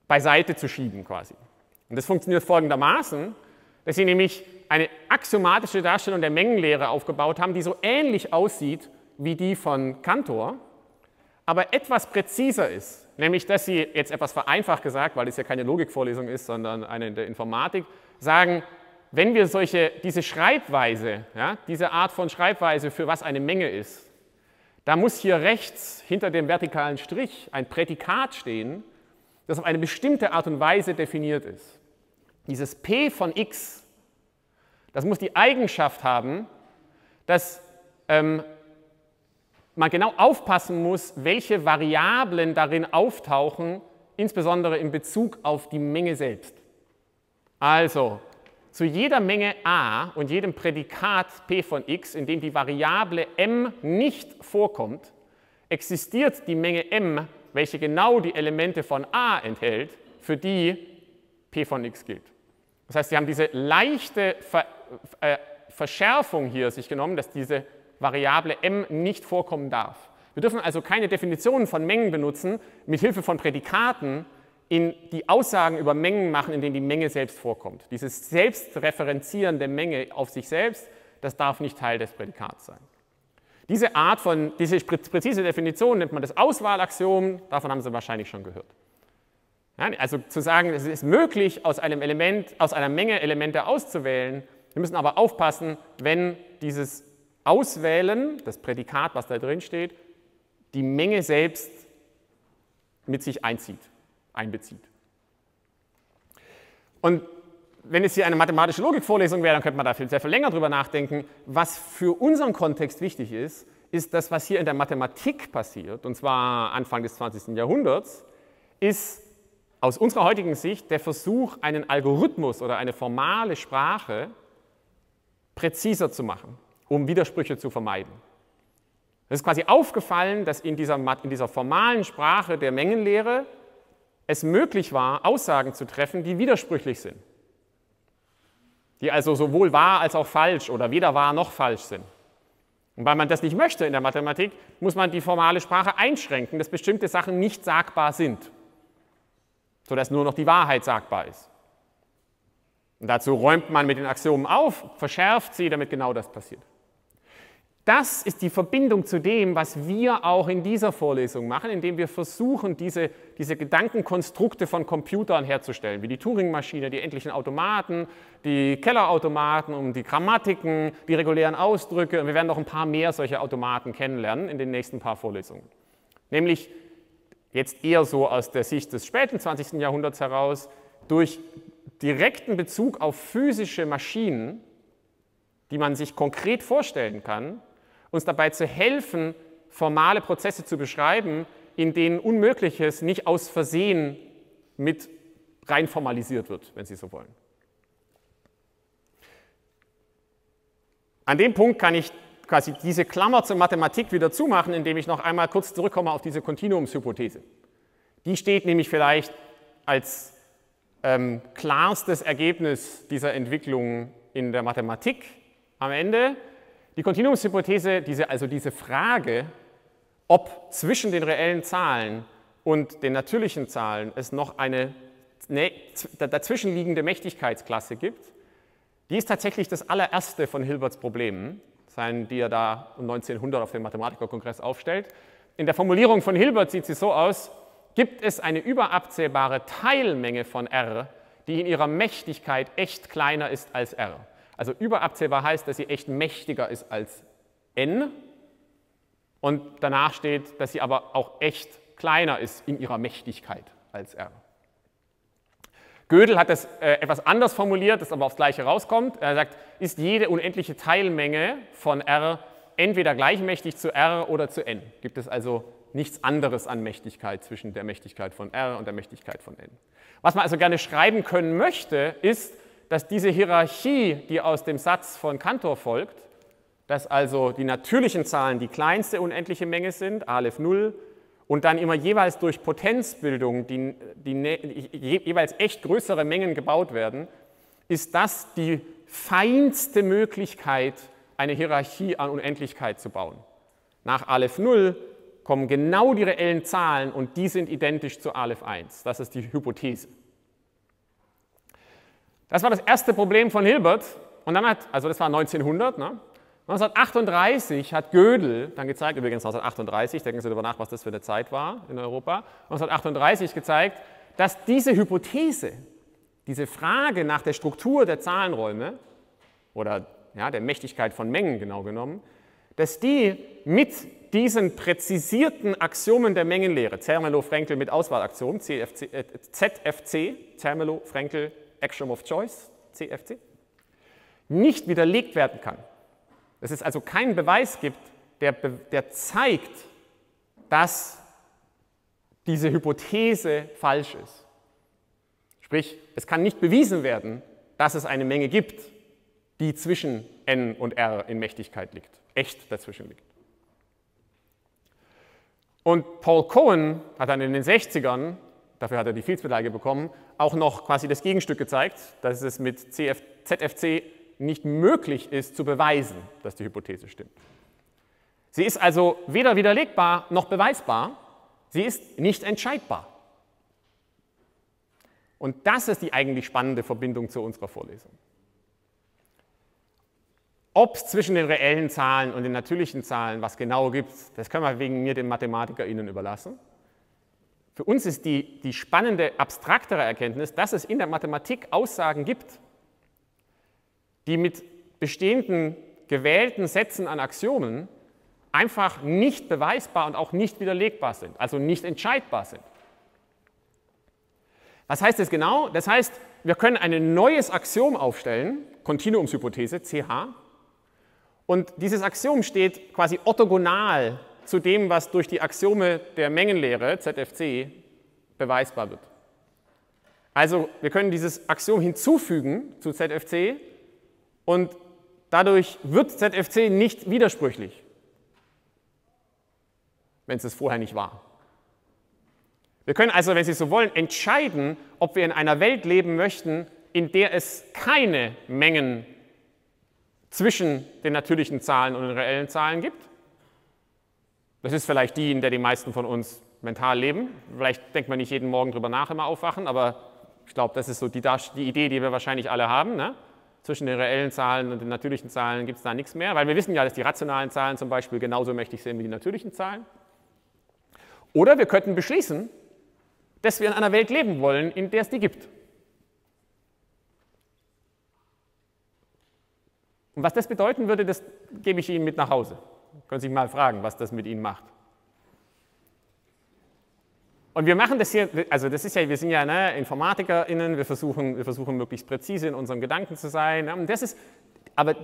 beiseite zu schieben quasi. Und das funktioniert folgendermaßen, dass sie nämlich eine axiomatische Darstellung der Mengenlehre aufgebaut haben, die so ähnlich aussieht wie die von Cantor, aber etwas präziser ist, nämlich dass sie, jetzt etwas vereinfacht gesagt, weil es ja keine Logikvorlesung ist, sondern eine in der Informatik, sagen, wenn wir diese Schreibweise, ja, diese Art von Schreibweise, für was eine Menge ist, da muss hier rechts hinter dem vertikalen Strich ein Prädikat stehen, das auf eine bestimmte Art und Weise definiert ist. Dieses P von X, das muss die Eigenschaft haben, dass man genau aufpassen muss, welche Variablen darin auftauchen, insbesondere in Bezug auf die Menge selbst. Also, zu jeder Menge a und jedem Prädikat p von x, in dem die Variable m nicht vorkommt, existiert die Menge m, welche genau die Elemente von a enthält, für die p von x gilt. Das heißt, sie haben diese leichte Verschärfung hier sich genommen, dass diese Variable m nicht vorkommen darf. Wir dürfen also keine Definitionen von Mengen benutzen, mit Hilfe von Prädikaten, die Aussagen über Mengen machen, in denen die Menge selbst vorkommt. Dieses Selbstreferenzieren der Menge auf sich selbst, das darf nicht Teil des Prädikats sein. Diese präzise Definition nennt man das Auswahlaxiom, davon haben Sie wahrscheinlich schon gehört. Ja, also zu sagen, es ist möglich, aus einer Menge Elemente auszuwählen, wir müssen aber aufpassen, wenn dieses Auswählen, das Prädikat, was da drin steht, die Menge selbst mit sich einbezieht. Und wenn es hier eine mathematische Logikvorlesung wäre, dann könnte man da sehr viel länger drüber nachdenken. Was für unseren Kontext wichtig ist, ist das, was hier in der Mathematik passiert, und zwar Anfang des 20. Jahrhunderts, ist aus unserer heutigen Sicht der Versuch, einen Algorithmus oder eine formale Sprache präziser zu machen, um Widersprüche zu vermeiden. Es ist quasi aufgefallen, dass in dieser formalen Sprache der Mengenlehre es möglich war, Aussagen zu treffen, die widersprüchlich sind. Die also sowohl wahr als auch falsch oder weder wahr noch falsch sind. Und weil man das nicht möchte in der Mathematik, muss man die formale Sprache einschränken, dass bestimmte Sachen nicht sagbar sind, sodass nur noch die Wahrheit sagbar ist. Und dazu räumt man mit den Axiomen auf, verschärft sie, damit genau das passiert. Das ist die Verbindung zu dem, was wir auch in dieser Vorlesung machen, indem wir versuchen, diese Gedankenkonstrukte von Computern herzustellen, wie die Turingmaschine, die endlichen Automaten, die Kellerautomaten und die Grammatiken, die regulären Ausdrücke. Und wir werden noch ein paar mehr solche Automaten kennenlernen in den nächsten paar Vorlesungen. Nämlich jetzt eher so aus der Sicht des späten 20. Jahrhunderts heraus, durch direkten Bezug auf physische Maschinen, die man sich konkret vorstellen kann, uns dabei zu helfen, formale Prozesse zu beschreiben, in denen Unmögliches nicht aus Versehen mit rein formalisiert wird, wenn Sie so wollen. An dem Punkt kann ich quasi diese Klammer zur Mathematik wieder zumachen, indem ich noch einmal kurz zurückkomme auf diese Kontinuumshypothese. Die steht nämlich vielleicht als klarstes Ergebnis dieser Entwicklung in der Mathematik am Ende. Die Kontinuumshypothese, diese Frage, ob zwischen den reellen Zahlen und den natürlichen Zahlen es noch eine dazwischenliegende Mächtigkeitsklasse gibt, die ist tatsächlich das allererste von Hilberts Problemen, die er da um 1900 auf dem Mathematikerkongress aufstellt. In der Formulierung von Hilbert sieht sie so aus: Gibt es eine überabzählbare Teilmenge von R, die in ihrer Mächtigkeit echt kleiner ist als R? Also überabzählbar heißt, dass sie echt mächtiger ist als n, und danach steht, dass sie aber auch echt kleiner ist in ihrer Mächtigkeit als R. Gödel hat das etwas anders formuliert, das aber aufs Gleiche rauskommt. Er sagt, ist jede unendliche Teilmenge von R entweder gleichmächtig zu R oder zu N. Gibt es also nichts anderes an Mächtigkeit zwischen der Mächtigkeit von R und der Mächtigkeit von N. Was man also gerne schreiben können möchte, ist, dass diese Hierarchie, die aus dem Satz von Cantor folgt, dass also die natürlichen Zahlen die kleinste unendliche Menge sind, Aleph 0, und dann immer jeweils durch Potenzbildung, die jeweils echt größere Mengen gebaut werden, ist das die feinste Möglichkeit, eine Hierarchie an Unendlichkeit zu bauen. Nach Aleph 0 kommen genau die reellen Zahlen und die sind identisch zu Aleph 1. Das ist die Hypothese. Das war das erste Problem von Hilbert. Und dann das war 1900, ne? 1938 hat Gödel dann gezeigt, übrigens 1938, denken Sie darüber nach, was das für eine Zeit war in Europa, 1938 gezeigt, dass diese Hypothese, diese Frage nach der Struktur der Zahlenräume oder ja, der Mächtigkeit von Mengen genau genommen, dass die mit diesen präzisierten Axiomen der Mengenlehre, Zermelo-Fraenkel mit Auswahlaxiom, ZFC, Zermelo-Fraenkel Axiom of Choice, CFC, nicht widerlegt werden kann. Dass es also keinen Beweis gibt, der zeigt, dass diese Hypothese falsch ist. Sprich, es kann nicht bewiesen werden, dass es eine Menge gibt, die zwischen N und R in Mächtigkeit liegt, echt dazwischen liegt. Und Paul Cohen hat dann in den 60ern, dafür hat er die Fields-Medaille bekommen, auch noch quasi das Gegenstück gezeigt, dass es mit ZFC nicht möglich ist, zu beweisen, dass die Hypothese stimmt. Sie ist also weder widerlegbar noch beweisbar, sie ist nicht entscheidbar. Und das ist die eigentlich spannende Verbindung zu unserer Vorlesung. Ob es zwischen den reellen Zahlen und den natürlichen Zahlen was genau gibt, das können wir wegen mir den MathematikerInnen überlassen. Für uns ist die spannende, abstraktere Erkenntnis, dass es in der Mathematik Aussagen gibt, die mit bestehenden gewählten Sätzen an Axiomen einfach nicht beweisbar und auch nicht widerlegbar sind, also nicht entscheidbar sind. Was heißt das genau? Das heißt, wir können ein neues Axiom aufstellen, Kontinuumshypothese, CH, und dieses Axiom steht quasi orthogonal zu dem, was durch die Axiome der Mengenlehre, ZFC, beweisbar wird. Also wir können dieses Axiom hinzufügen zu ZFC, und dadurch wird ZFC nicht widersprüchlich, wenn es vorher nicht war. Wir können also, wenn Sie so wollen, entscheiden, ob wir in einer Welt leben möchten, in der es keine Mengen zwischen den natürlichen Zahlen und den reellen Zahlen gibt. Das ist vielleicht die, in der die meisten von uns mental leben. Vielleicht denkt man nicht jeden Morgen drüber nach, immer aufwachen, aber ich glaube, das ist so die Idee, die wir wahrscheinlich alle haben, ne? Zwischen den reellen Zahlen und den natürlichen Zahlen gibt es da nichts mehr, weil wir wissen ja, dass die rationalen Zahlen zum Beispiel genauso mächtig sind wie die natürlichen Zahlen. Oder wir könnten beschließen, dass wir in einer Welt leben wollen, in der es die gibt. Und was das bedeuten würde, das gebe ich Ihnen mit nach Hause. Können Sie sich mal fragen, was das mit Ihnen macht. Und wir machen das hier, also das ist ja, wir sind ja ne, InformatikerInnen, wir versuchen möglichst präzise in unseren Gedanken zu sein. Und das ist, aber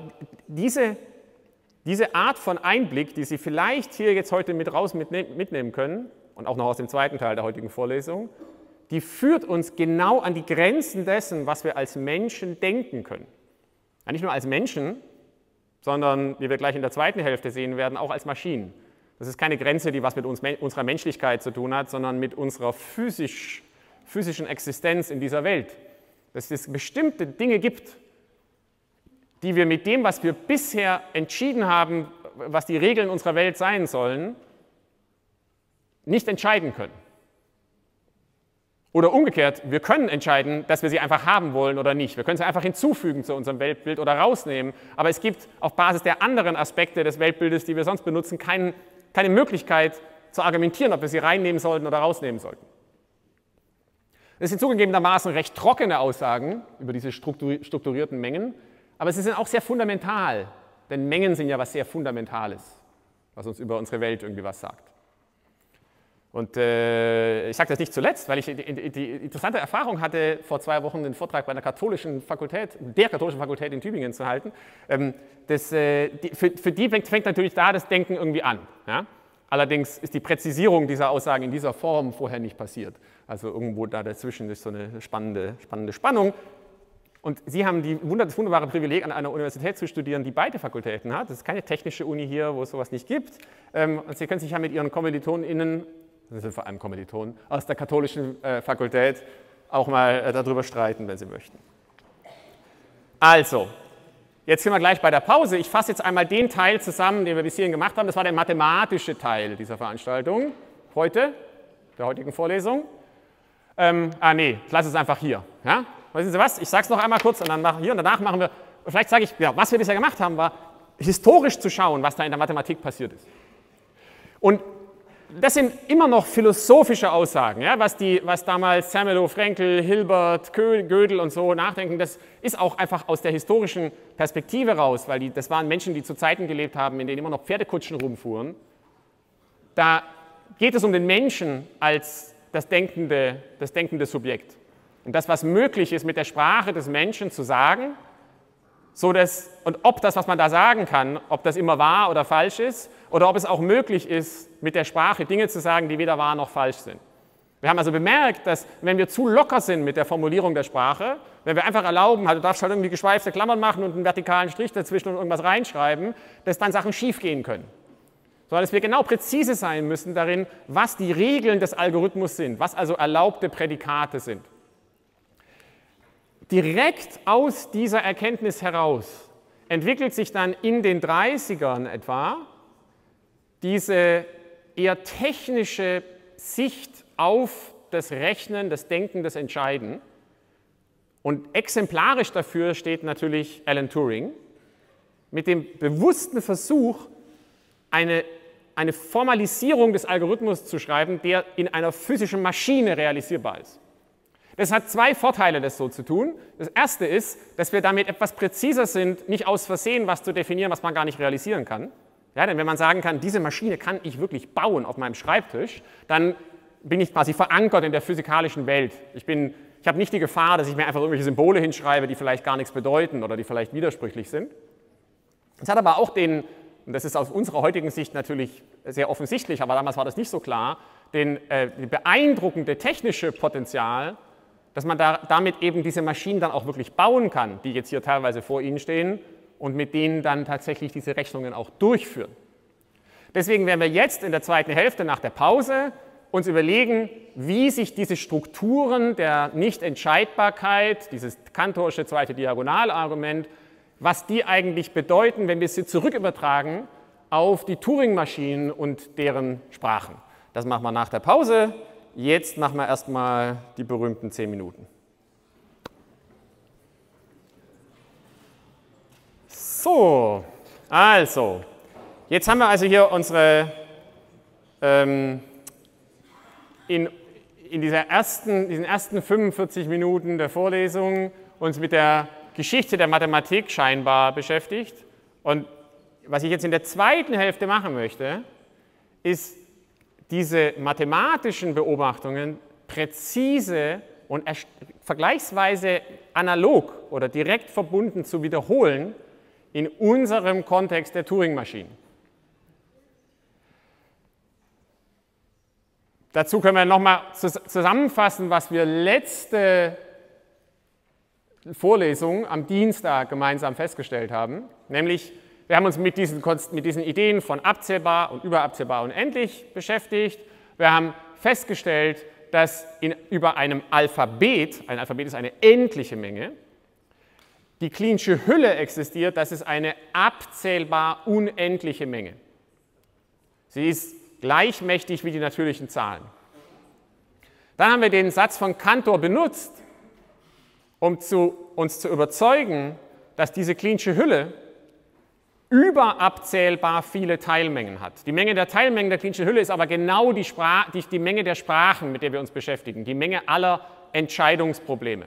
diese Art von Einblick, die Sie vielleicht hier jetzt heute mit raus mitnehmen können, und auch noch aus dem zweiten Teil der heutigen Vorlesung, die führt uns genau an die Grenzen dessen, was wir als Menschen denken können. Ja, nicht nur als Menschen, sondern, wie wir gleich in der zweiten Hälfte sehen werden, auch als Maschinen. Das ist keine Grenze, die was mit unserer Menschlichkeit zu tun hat, sondern mit unserer physischen Existenz in dieser Welt. Dass es bestimmte Dinge gibt, die wir mit dem, was wir bisher entschieden haben, was die Regeln unserer Welt sein sollen, nicht entscheiden können. Oder umgekehrt, wir können entscheiden, dass wir sie einfach haben wollen oder nicht. Wir können sie einfach hinzufügen zu unserem Weltbild oder rausnehmen. Aber es gibt auf Basis der anderen Aspekte des Weltbildes, die wir sonst benutzen, keine Möglichkeit zu argumentieren, ob wir sie reinnehmen sollten oder rausnehmen sollten. Das sind zugegebenermaßen recht trockene Aussagen über diese strukturierten Mengen, aber sie sind auch sehr fundamental, denn Mengen sind ja was sehr Fundamentales, was uns über unsere Welt irgendwie was sagt. Und ich sage das nicht zuletzt, weil ich die interessante Erfahrung hatte, vor 2 Wochen einen Vortrag bei einer katholischen Fakultät, der katholischen Fakultät in Tübingen zu halten. Für die fängt natürlich da das Denken irgendwie an. Ja? Allerdings ist die Präzisierung dieser Aussagen in dieser Form vorher nicht passiert. Also irgendwo da dazwischen ist so eine spannende Spannung. Und Sie haben das wunderbare Privileg, an einer Universität zu studieren, die beide Fakultäten hat. Das ist keine technische Uni hier, wo es sowas nicht gibt. Und Sie können sich ja mit Ihren KommilitonInnen, das sind vor allem Kommilitonen, aus der katholischen Fakultät auch mal darüber streiten, wenn Sie möchten. Also, jetzt sind wir gleich bei der Pause. Ich fasse jetzt einmal den Teil zusammen, den wir bis hierhin gemacht haben. Das war der mathematische Teil dieser Veranstaltung heute, der heutigen Vorlesung. Ich lasse es einfach hier. Ja? Wissen Sie was? Ich sage es noch einmal kurz und dann danach machen wir, vielleicht sage ich, ja, was wir bisher gemacht haben, war historisch zu schauen, was da in der Mathematik passiert ist. Und das sind immer noch philosophische Aussagen, ja, was damals Zermelo-Fraenkel, Hilbert, Gödel und so nachdenken, das ist auch einfach aus der historischen Perspektive raus, weil das waren Menschen, die zu Zeiten gelebt haben, in denen immer noch Pferdekutschen rumfuhren. Da geht es um den Menschen als das denkende Subjekt. Und das, was möglich ist, mit der Sprache des Menschen zu sagen, und ob das, was man da sagen kann, ob das immer wahr oder falsch ist, oder ob es auch möglich ist, mit der Sprache Dinge zu sagen, die weder wahr noch falsch sind. Wir haben also bemerkt, dass wenn wir zu locker sind mit der Formulierung der Sprache, wenn wir einfach erlauben, du darfst halt irgendwie geschweifte Klammern machen und einen vertikalen Strich dazwischen und irgendwas reinschreiben, dass dann Sachen schief gehen können. Sondern dass wir genau präzise sein müssen darin, was die Regeln des Algorithmus sind, was also erlaubte Prädikate sind. Direkt aus dieser Erkenntnis heraus entwickelt sich dann in den 30ern etwa diese eher technische Sicht auf das Rechnen, das Denken, das Entscheiden. Und exemplarisch dafür steht natürlich Alan Turing mit dem bewussten Versuch, eine Formalisierung des Algorithmus zu schreiben, der in einer physischen Maschine realisierbar ist. Es hat 2 Vorteile, das so zu tun. Das erste ist, dass wir damit etwas präziser sind, nicht aus Versehen was zu definieren, was man gar nicht realisieren kann. Ja, denn wenn man sagen kann, diese Maschine kann ich wirklich bauen auf meinem Schreibtisch, dann bin ich quasi verankert in der physikalischen Welt. Ich habe nicht die Gefahr, dass ich mir einfach irgendwelche Symbole hinschreibe, die vielleicht gar nichts bedeuten oder die vielleicht widersprüchlich sind. Es hat aber auch und das ist aus unserer heutigen Sicht natürlich sehr offensichtlich, aber damals war das nicht so klar, den beeindruckende technische Potenzial, dass man damit eben diese Maschinen dann auch wirklich bauen kann, die jetzt hier teilweise vor Ihnen stehen und mit denen dann tatsächlich diese Rechnungen auch durchführen. Deswegen werden wir jetzt in der zweiten Hälfte nach der Pause uns überlegen, wie sich diese Strukturen der Nichtentscheidbarkeit, dieses Cantorsche zweite Diagonalargument, was die eigentlich bedeuten, wenn wir sie zurückübertragen auf die Turing-Maschinen und deren Sprachen. Das machen wir nach der Pause. Jetzt machen wir erstmal die berühmten 10 Minuten. So, also, jetzt haben wir also hier unsere, in diesen ersten 45 Minuten der Vorlesung uns mit der Geschichte der Mathematik scheinbar beschäftigt. Und was ich jetzt in der zweiten Hälfte machen möchte, ist, diese mathematischen Beobachtungen präzise und vergleichsweise analog oder direkt verbunden zu wiederholen in unserem Kontext der Turing-Maschinen. Dazu können wir nochmal zusammenfassen, was wir letzte Vorlesung am Dienstag gemeinsam festgestellt haben, nämlich wir haben uns mit diesen Ideen von abzählbar und überabzählbar und endlich beschäftigt. Wir haben festgestellt, dass über einem Alphabet, ein Alphabet ist eine endliche Menge, die Klee'sche Hülle existiert, das ist eine abzählbar unendliche Menge. Sie ist gleichmächtig wie die natürlichen Zahlen. Dann haben wir den Satz von Cantor benutzt, um uns zu überzeugen, dass diese Klee'sche Hülle überabzählbar viele Teilmengen hat. Die Menge der Teilmengen der Klee'schen Hülle ist aber genau die Menge der Sprachen, mit der wir uns beschäftigen, die Menge aller Entscheidungsprobleme.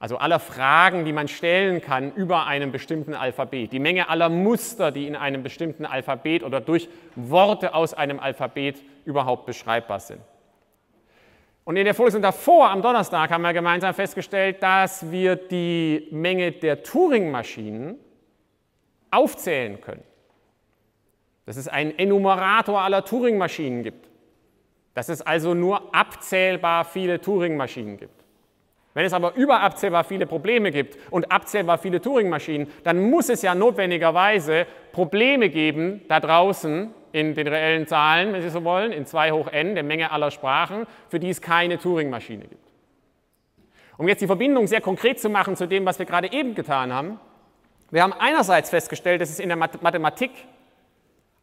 also aller Fragen, die man stellen kann über einem bestimmten Alphabet, die Menge aller Muster, die in einem bestimmten Alphabet oder durch Worte aus einem Alphabet überhaupt beschreibbar sind. Und in der Vorlesung davor, am Donnerstag, haben wir gemeinsam festgestellt, dass wir die Menge der Turingmaschinen aufzählen können. Dass es einen Enumerator aller Turingmaschinen gibt. Dass es also nur abzählbar viele Turingmaschinen gibt. Wenn es aber über abzählbar viele Probleme gibt und abzählbar viele Turingmaschinen, dann muss es ja notwendigerweise Probleme geben da draußen in den reellen Zahlen, wenn Sie so wollen, in 2 hoch n, der Menge aller Sprachen, für die es keine Turingmaschine gibt. Um jetzt die Verbindung sehr konkret zu machen zu dem, was wir gerade eben getan haben, wir haben einerseits festgestellt, dass es in der Mathematik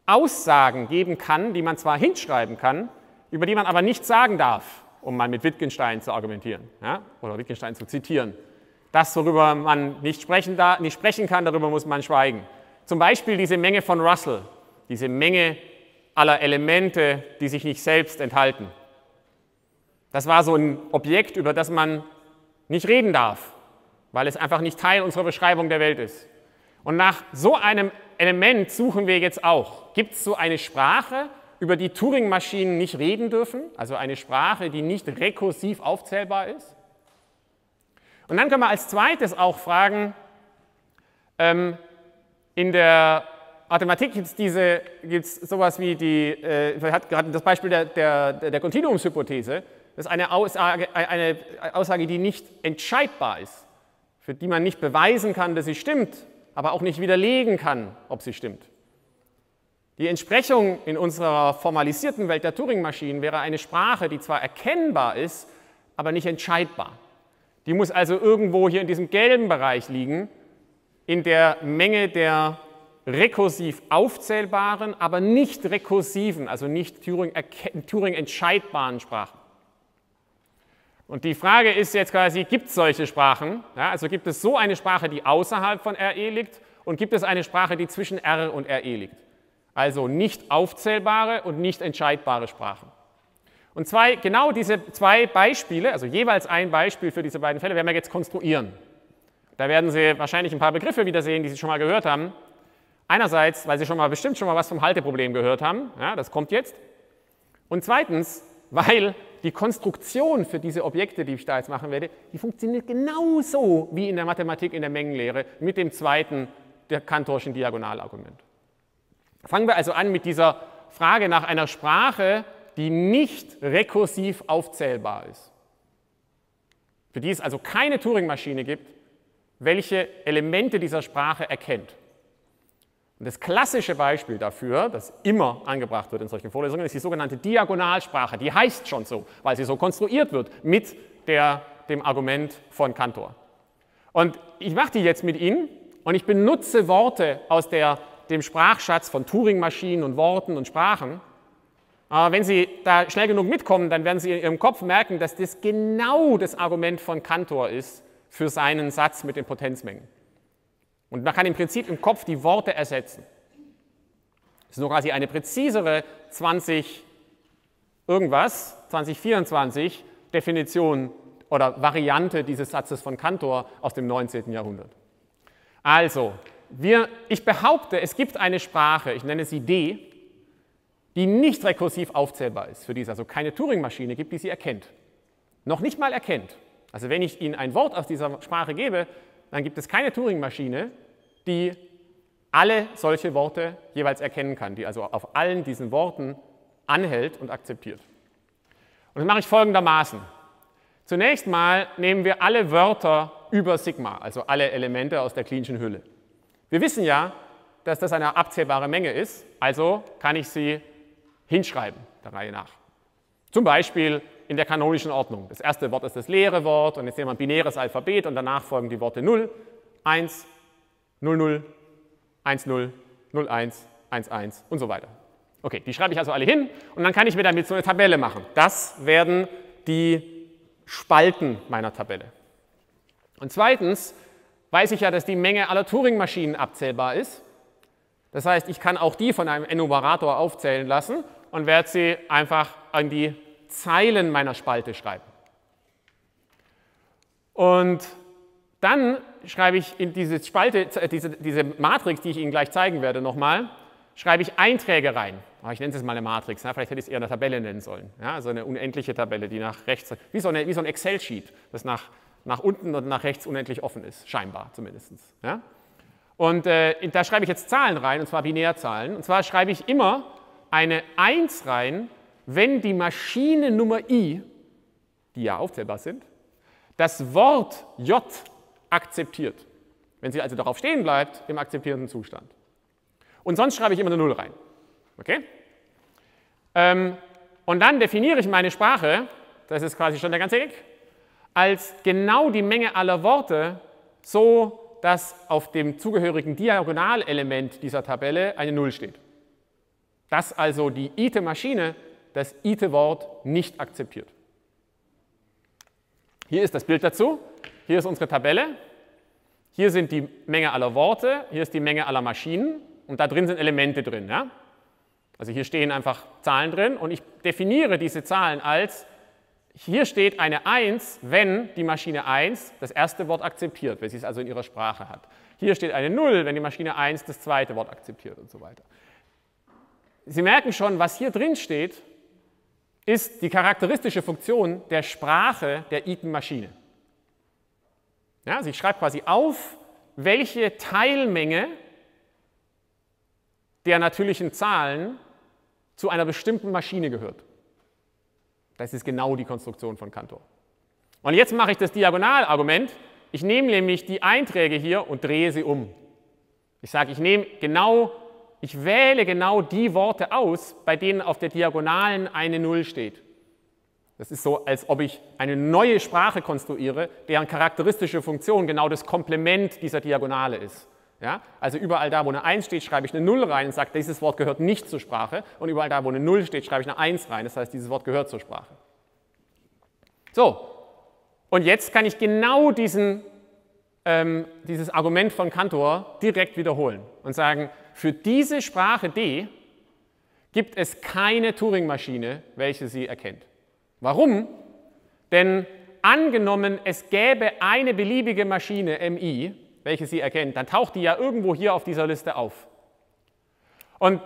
Aussagen geben kann, die man zwar hinschreiben kann, über die man aber nichts sagen darf, um mal mit Wittgenstein zu argumentieren, ja, oder Wittgenstein zu zitieren. Das, worüber man nicht sprechen kann, darüber muss man schweigen. Zum Beispiel diese Menge von Russell, diese Menge aller Elemente, die sich nicht selbst enthalten. Das war so ein Objekt, über das man nicht reden darf, weil es einfach nicht Teil unserer Beschreibung der Welt ist. Und nach so einem Element suchen wir jetzt auch. Gibt es so eine Sprache, über die Turing-Maschinen nicht reden dürfen? Also eine Sprache, die nicht rekursiv aufzählbar ist? Und dann können wir als zweites auch fragen, in der Mathematik gibt es sowas wie die, ich hatte gerade das Beispiel der Kontinuumshypothese, das ist eine Aussage, die nicht entscheidbar ist, für die man nicht beweisen kann, dass sie stimmt, aber auch nicht widerlegen kann, ob sie stimmt. Die Entsprechung in unserer formalisierten Welt der Turing-Maschinen wäre eine Sprache, die zwar erkennbar ist, aber nicht entscheidbar. Die muss also irgendwo hier in diesem gelben Bereich liegen, in der Menge der rekursiv aufzählbaren, aber nicht rekursiven, also nicht Turing-entscheidbaren Sprachen. Und die Frage ist jetzt quasi, gibt es solche Sprachen? Ja, also gibt es so eine Sprache, die außerhalb von RE liegt, und gibt es eine Sprache, die zwischen R und RE liegt? Also nicht aufzählbare und nicht entscheidbare Sprachen. Und genau diese zwei Beispiele, also jeweils ein Beispiel für diese beiden Fälle, werden wir jetzt konstruieren. Da werden Sie wahrscheinlich ein paar Begriffe wiedersehen, die Sie schon mal gehört haben. Einerseits, weil Sie bestimmt schon mal was vom Halteproblem gehört haben, ja, das kommt jetzt. Und zweitens, weil die Konstruktion für diese Objekte, die ich da jetzt machen werde, die funktioniert genauso wie in der Mathematik, in der Mengenlehre, mit dem zweiten, der Cantorschen Diagonalargument. Fangen wir also an mit dieser Frage nach einer Sprache, die nicht rekursiv aufzählbar ist. Für die es also keine Turing-Maschine gibt, welche Elemente dieser Sprache erkennt. Und das klassische Beispiel dafür, das immer angebracht wird in solchen Vorlesungen, ist die sogenannte Diagonalsprache. Die heißt schon so, weil sie so konstruiert wird mit dem Argument von Cantor. Und ich mache die jetzt mit Ihnen und ich benutze Worte aus dem Sprachschatz von Turing-Maschinen und Worten und Sprachen. Aber wenn Sie da schnell genug mitkommen, dann werden Sie in Ihrem Kopf merken, dass das genau das Argument von Cantor ist für seinen Satz mit den Potenzmengen. Und man kann im Prinzip im Kopf die Worte ersetzen. Das ist nur quasi eine präzisere 2024 Definition oder Variante dieses Satzes von Cantor aus dem 19. Jahrhundert. Also, ich behaupte, es gibt eine Sprache, ich nenne sie D, die nicht rekursiv aufzählbar ist, für die es also keine Turing-Maschine gibt, die sie erkennt. Noch nicht mal erkennt. Also wenn ich Ihnen ein Wort aus dieser Sprache gebe, dann gibt es keine Turing-Maschine, die alle solche Worte jeweils erkennen kann, die also auf allen diesen Worten anhält und akzeptiert. Und das mache ich folgendermaßen. Zunächst mal nehmen wir alle Wörter über Sigma, also alle Elemente aus der Klinischen Hülle. Wir wissen ja, dass das eine abzählbare Menge ist, also kann ich sie hinschreiben, der Reihe nach. Zum Beispiel in der kanonischen Ordnung. Das erste Wort ist das leere Wort und jetzt nehmen wir ein binäres Alphabet und danach folgen die Worte 0, 1, 0, 0, 1, 0, 0, 1, 1, 1 und so weiter. Okay, die schreibe ich also alle hin und dann kann ich mir damit so eine Tabelle machen. Das werden die Spalten meiner Tabelle. Und zweitens weiß ich ja, dass die Menge aller Turing-Maschinen abzählbar ist. Das heißt, ich kann auch die von einem Enumerator aufzählen lassen und werde sie einfach an die Zeilen meiner Spalte schreiben. Und Dann schreibe ich in diese Spalte, diese Matrix, die ich Ihnen gleich zeigen werde nochmal, schreibe ich Einträge rein. Oh, ich nenne es jetzt mal eine Matrix, ne? Vielleicht hätte ich es eher eine Tabelle nennen sollen. Ja, so eine unendliche Tabelle, die nach rechts, wie so ein Excel-Sheet, das nach unten und nach rechts unendlich offen ist, scheinbar zumindest. Ja? Und da schreibe ich jetzt Zahlen rein, und zwar Binärzahlen. Und zwar schreibe ich immer eine 1 rein, wenn die Maschinennummer i, die ja aufzählbar sind, das Wort j akzeptiert. Wenn sie also darauf stehen bleibt, im akzeptierenden Zustand. Und sonst schreibe ich immer eine 0 rein. Okay? Und dann definiere ich meine Sprache, das ist quasi schon der ganze Gag, als genau die Menge aller Worte, so dass auf dem zugehörigen Diagonalelement dieser Tabelle eine 0 steht. Dass also die ite Maschine das ite Wort nicht akzeptiert. Hier ist das Bild dazu, hier ist unsere Tabelle, hier sind die Menge aller Worte, hier ist die Menge aller Maschinen und da drin sind Elemente drin. Ja? Also hier stehen einfach Zahlen drin und ich definiere diese Zahlen als, hier steht eine 1, wenn die Maschine 1 das erste Wort akzeptiert, wenn sie es also in ihrer Sprache hat. Hier steht eine 0, wenn die Maschine 1 das zweite Wort akzeptiert und so weiter. Sie merken schon, was hier drin steht, ist die charakteristische Funktion der Sprache der iten Maschine. Ja, also ich schreibe quasi auf, welche Teilmenge der natürlichen Zahlen zu einer bestimmten Maschine gehört. Das ist genau die Konstruktion von Cantor. Und jetzt mache ich das Diagonalargument. Ich nehme nämlich die Einträge hier und drehe sie um. Ich sage, ich wähle genau die Worte aus, bei denen auf der Diagonalen eine 0 steht. Das ist so, als ob ich eine neue Sprache konstruiere, deren charakteristische Funktion genau das Komplement dieser Diagonale ist. Ja? Also überall da, wo eine 1 steht, schreibe ich eine 0 rein und sage, dieses Wort gehört nicht zur Sprache. Und überall da, wo eine 0 steht, schreibe ich eine 1 rein. Das heißt, dieses Wort gehört zur Sprache. So, und jetzt kann ich genau dieses Argument von Cantor direkt wiederholen und sagen, für diese Sprache D gibt es keine Turing-Maschine, welche sie erkennt. Warum? Denn angenommen, es gäbe eine beliebige Maschine MI, welche sie erkennt, dann taucht die ja irgendwo hier auf dieser Liste auf. Und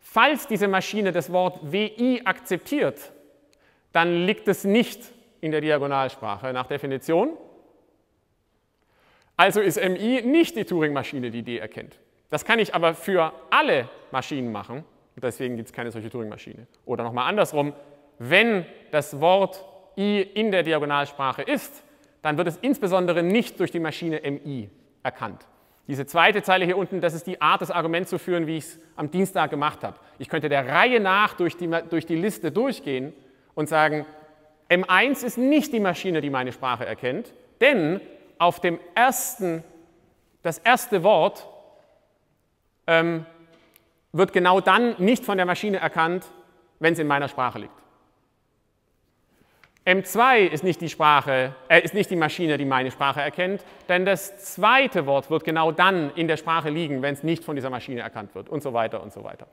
falls diese Maschine das Wort WI akzeptiert, dann liegt es nicht in der Diagonalsprache nach Definition. Also ist MI nicht die Turing-Maschine, die D erkennt. Das kann ich aber für alle Maschinen machen und deswegen gibt es keine solche Turing-Maschine. Oder nochmal andersrum, wenn das Wort I in der Diagonalsprache ist, dann wird es insbesondere nicht durch die Maschine MI erkannt. Diese zweite Zeile hier unten, das ist die Art, das Argument zu führen, wie ich es am Dienstag gemacht habe. Ich könnte der Reihe nach durch die Liste durchgehen und sagen, M1 ist nicht die Maschine, die meine Sprache erkennt, denn auf dem das erste Wort wird genau dann nicht von der Maschine erkannt, wenn es in meiner Sprache liegt. M2 ist nicht die Maschine, die meine Sprache erkennt, denn das zweite Wort wird genau dann in der Sprache liegen, wenn es nicht von dieser Maschine erkannt wird und so weiter und so weiter.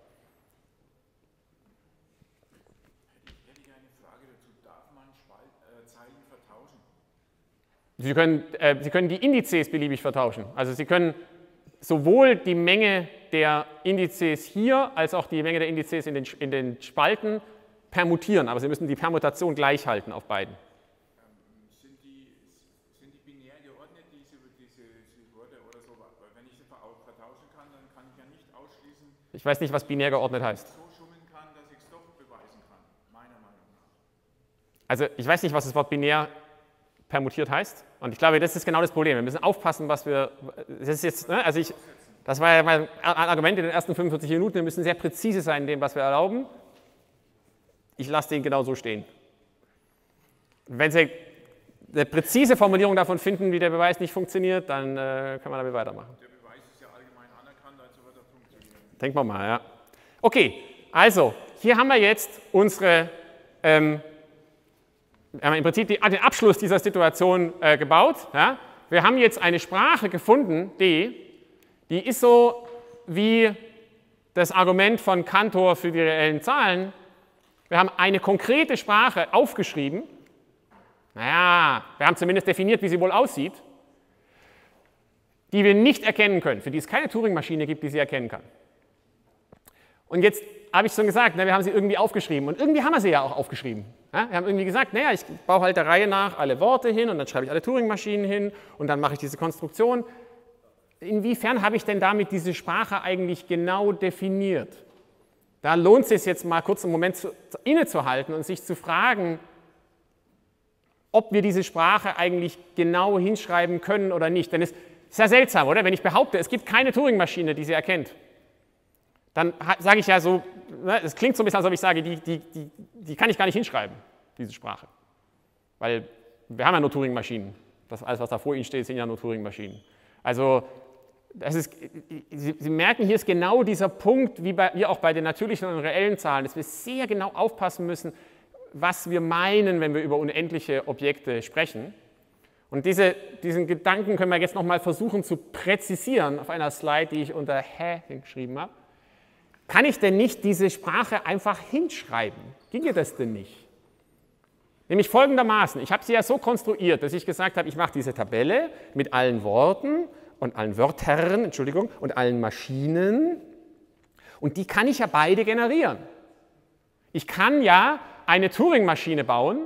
Hätte ich eine Frage dazu, darf man Zeilen vertauschen? Sie können die Indizes beliebig vertauschen. Also Sie können sowohl die Menge der Indizes hier, als auch die Menge der Indizes in den Spalten permutieren, aber Sie müssen die Permutation gleich halten auf beiden. Sind die binär geordnet, diese Worte oder so? Weil wenn ich sie vertauschen kann, dann kann ich ja nicht ausschließen. Ich weiß nicht, was binär geordnet heißt. So schummeln kann, dass ich es doch beweisen kann, meiner Meinung nach. Also ich weiß nicht, was das Wort binär permutiert heißt. Und ich glaube, das ist genau das Problem. Wir müssen aufpassen, was wir. Das ist jetzt, ne? Also das war ja mein Argument in den ersten 45 Minuten. Wir müssen sehr präzise sein in dem, was wir erlauben. Ich lasse den genau so stehen. Wenn Sie eine präzise Formulierung davon finden, wie der Beweis nicht funktioniert, dann kann man damit weitermachen. Der Beweis ist ja allgemein anerkannt, also wird er funktionieren. Denken wir mal, ja. Okay, also hier haben wir jetzt unsere. Wir haben im Prinzip den Abschluss dieser Situation gebaut. Ja? Wir haben jetzt eine Sprache gefunden, D, die ist so wie das Argument von Cantor für die reellen Zahlen. Wir haben eine konkrete Sprache aufgeschrieben. Naja, wir haben zumindest definiert, wie sie wohl aussieht. die wir nicht erkennen können, für die es keine Turingmaschine gibt, die sie erkennen kann. Und jetzt habe ich schon gesagt, na, wir haben sie irgendwie aufgeschrieben. Und irgendwie haben wir sie ja auch aufgeschrieben. Ja, wir haben irgendwie gesagt, naja, ich baue halt der Reihe nach alle Worte hin und dann schreibe ich alle Turingmaschinen hin und dann mache ich diese Konstruktion. Inwiefern habe ich denn damit diese Sprache eigentlich genau definiert? Da lohnt es sich jetzt mal kurz einen Moment innezuhalten und sich zu fragen, ob wir diese Sprache eigentlich genau hinschreiben können oder nicht. Denn es ist ja seltsam, oder? Wenn ich behaupte, es gibt keine Turingmaschine, die sie erkennt, dann sage ich ja so, es klingt so ein bisschen, als ob ich sage, die kann ich gar nicht hinschreiben, diese Sprache. Weil wir haben ja nur Turingmaschinen. Das alles, was da vor Ihnen steht, sind ja nur Turingmaschinen. Also, das ist, Sie merken, hier ist genau dieser Punkt, wie auch bei den natürlichen und reellen Zahlen, dass wir sehr genau aufpassen müssen, was wir meinen, wenn wir über unendliche Objekte sprechen. Und diesen Gedanken können wir jetzt nochmal versuchen zu präzisieren auf einer Slide, die ich unter Hä hingeschrieben habe. Kann ich denn nicht diese Sprache einfach hinschreiben? Ginge das denn nicht? Nämlich folgendermaßen, ich habe sie ja so konstruiert, dass ich gesagt habe, ich mache diese Tabelle mit allen Worten und allen Wörtern, Entschuldigung, und allen Maschinen und die kann ich ja beide generieren. Ich kann ja eine Turing-Maschine bauen,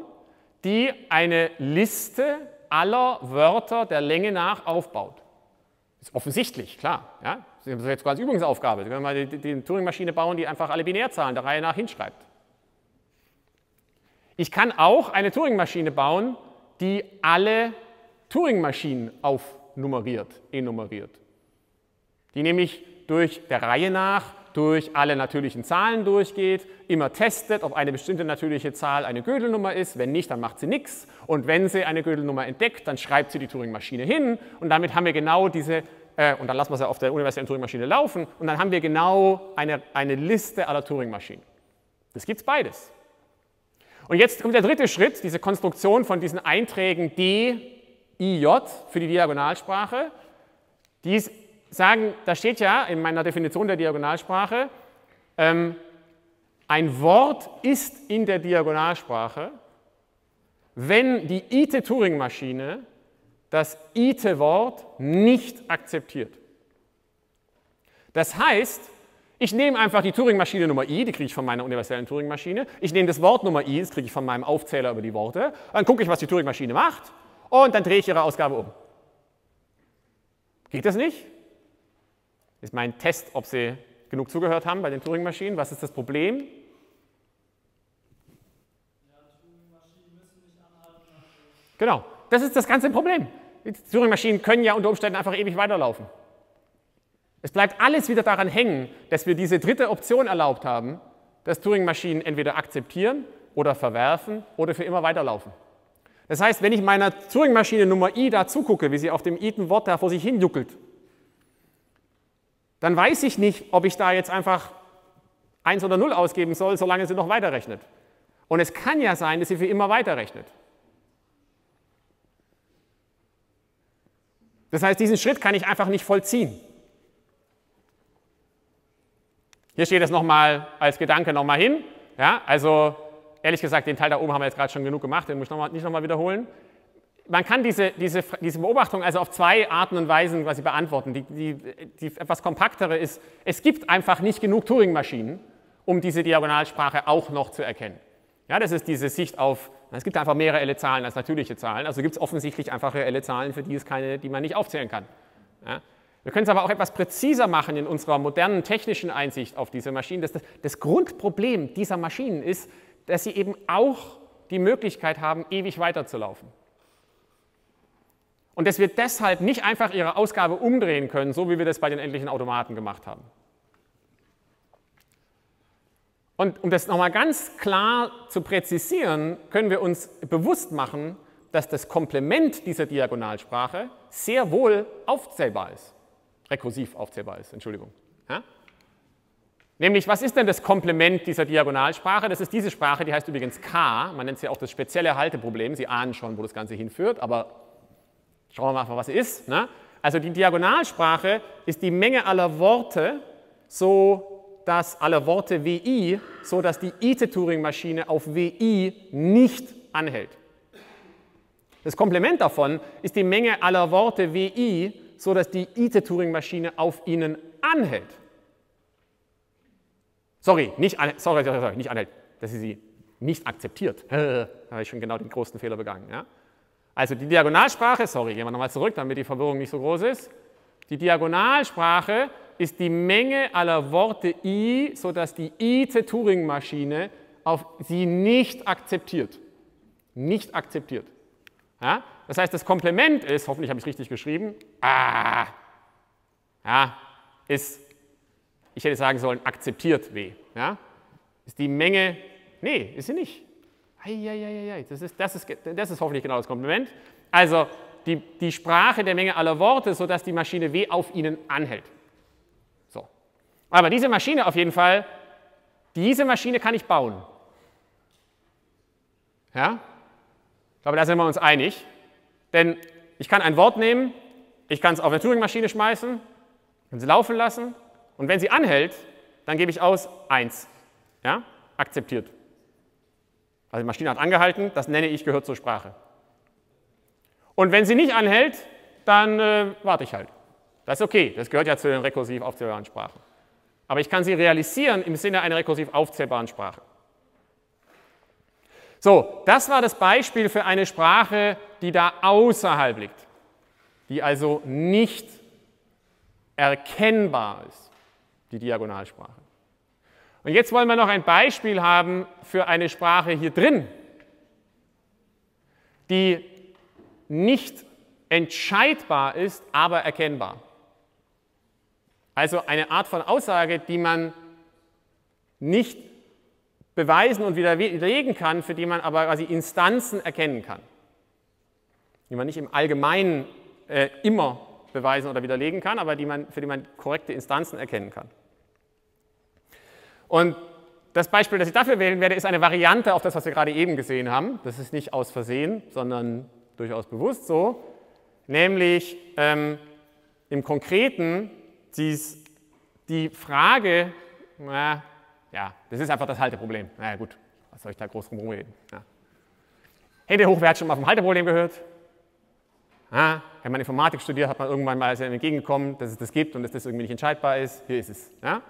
die eine Liste aller Wörter der Länge nach aufbaut. Ist offensichtlich, klar, ja? Das ist jetzt quasi Übungsaufgabe. Sie können mal die Turing-Maschine bauen, die einfach alle Binärzahlen der Reihe nach hinschreibt. Ich kann auch eine Turing-Maschine bauen, die alle Turing-Maschinen aufnummeriert, enumeriert. Die nämlich durch der Reihe nach, durch alle natürlichen Zahlen durchgeht, immer testet, ob eine bestimmte natürliche Zahl eine Gödelnummer ist. Wenn nicht, dann macht sie nichts. Und wenn sie eine Gödelnummer entdeckt, dann schreibt sie die Turing-Maschine hin. Und damit haben wir genau diese und dann lassen wir es ja auf der universellen Turing-Maschine laufen und dann haben wir genau eine Liste aller Turing-Maschinen. Das gibt es beides. Und jetzt kommt der dritte Schritt, diese Konstruktion von diesen Einträgen D, IJ für die Diagonalsprache. Die sagen, da steht ja in meiner Definition der Diagonalsprache, ein Wort ist in der Diagonalsprache, wenn die ith Turing-Maschine das ith Wort nicht akzeptiert. Das heißt, ich nehme einfach die Turing-Maschine Nummer i, die kriege ich von meiner universellen Turing-Maschine, ich nehme das Wort Nummer i, das kriege ich von meinem Aufzähler über die Worte, dann gucke ich, was die Turing-Maschine macht und dann drehe ich ihre Ausgabe um. Geht das nicht? Das ist mein Test, ob Sie genug zugehört haben bei den Turing-Maschinen. Was ist das Problem? Ja, Turing-Maschinen müssen nicht anhalten. Genau. Das ist das ganze Problem. Die Turing-Maschinen können ja unter Umständen einfach ewig weiterlaufen. Es bleibt alles wieder daran hängen, dass wir diese dritte Option erlaubt haben, dass Turing-Maschinen entweder akzeptieren oder verwerfen oder für immer weiterlaufen. Das heißt, wenn ich meiner Turing-Maschine Nummer i da zugucke, wie sie auf dem i-ten Wort da vor sich hin juckelt, dann weiß ich nicht, ob ich da jetzt einfach 1 oder 0 ausgeben soll, solange sie noch weiterrechnet. Und es kann ja sein, dass sie für immer weiterrechnet. Das heißt, diesen Schritt kann ich einfach nicht vollziehen. Hier steht es nochmal als Gedanke nochmal hin. Ja, also ehrlich gesagt, den Teil da oben haben wir jetzt gerade schon genug gemacht, den muss ich nicht nochmal wiederholen. Man kann diese Beobachtung also auf zwei Arten und Weisen quasi beantworten. Die etwas kompaktere ist, es gibt einfach nicht genug Turing-Maschinen, um diese Diagonalsprache auch noch zu erkennen. Ja, das ist diese Sicht auf, es gibt einfach mehr reelle Zahlen als natürliche Zahlen, also gibt es offensichtlich einfach reelle Zahlen, für die es keine, die man nicht aufzählen kann. Ja. Wir können es aber auch etwas präziser machen in unserer modernen technischen Einsicht auf diese Maschinen. Das Grundproblem dieser Maschinen ist, dass sie eben auch die Möglichkeit haben, ewig weiterzulaufen. Und dass wir deshalb nicht einfach ihre Ausgabe umdrehen können, so wie wir das bei den endlichen Automaten gemacht haben. Und um das nochmal ganz klar zu präzisieren, können wir uns bewusst machen, dass das Komplement dieser Diagonalsprache sehr wohl aufzählbar ist. Rekursiv aufzählbar ist, Entschuldigung. Ja? Nämlich, was ist denn das Komplement dieser Diagonalsprache? Das ist diese Sprache, die heißt übrigens K. Man nennt sie auch das spezielle Halteproblem. Sie ahnen schon, wo das Ganze hinführt, aber schauen wir mal, was sie ist. Ne? Also die Diagonalsprache ist die Menge aller Worte, dass alle Worte WI, sodass die ith Turing-Maschine auf WI nicht anhält. Das Komplement davon ist die Menge aller Worte WI, sodass die IC-Turing-Maschine auf ihnen anhält. Sorry, nicht anhält, dass sie sie nicht akzeptiert. Da habe ich schon genau den großen Fehler begangen. Ja? Also die Diagonalsprache, sorry, gehen wir nochmal zurück, damit die Verwirrung nicht so groß ist. Die Diagonalsprache ist die Menge aller Worte I, sodass die IC-Turing-Maschine auf sie nicht akzeptiert. Nicht akzeptiert. Ja? Das heißt, das Komplement ist, hoffentlich habe ich es richtig geschrieben, ich hätte sagen sollen, akzeptiert W. Ja? Ist die Menge, nee, ist sie nicht. Das ist hoffentlich genau das Komplement. Also die Sprache der Menge aller Worte, sodass die Maschine W auf ihnen anhält. So. Aber diese Maschine auf jeden Fall, diese Maschine kann ich bauen. Ja? Ich glaube, da sind wir uns einig. Denn ich kann ein Wort nehmen, ich kann es auf eine Turing-Maschine schmeißen, kann sie laufen lassen und wenn sie anhält, dann gebe ich aus 1. Ja? Akzeptiert. Also die Maschine hat angehalten, das nenne ich, gehört zur Sprache. Und wenn sie nicht anhält, dann warte ich halt. Das ist okay, das gehört ja zu den rekursiv aufzählbaren Sprachen. Aber ich kann sie realisieren im Sinne einer rekursiv aufzählbaren Sprache. So, das war das Beispiel für eine Sprache, die da außerhalb liegt, die also nicht erkennbar ist, die Diagonalsprache. Und jetzt wollen wir noch ein Beispiel haben für eine Sprache hier drin, die nicht entscheidbar ist, aber erkennbar. Also eine Art von Aussage, die man nicht beweisen und widerlegen kann, für die man aber quasi Instanzen erkennen kann. Die man nicht im Allgemeinen immer beweisen oder widerlegen kann, aber für die man korrekte Instanzen erkennen kann. Und das Beispiel, das ich dafür wählen werde, ist eine Variante auf das, was wir gerade eben gesehen haben. Das ist nicht aus Versehen, sondern durchaus bewusst so. Nämlich im Konkreten die Frage, das ist einfach das Halteproblem. Na ja, gut, was soll ich da groß rumreden? Ja. Hände hoch, wer hat schon mal vom Halteproblem gehört? Ja, wenn man Informatik studiert, hat man irgendwann mal entgegengekommen, dass es das gibt und dass das irgendwie nicht entscheidbar ist. Hier ist es. Ja?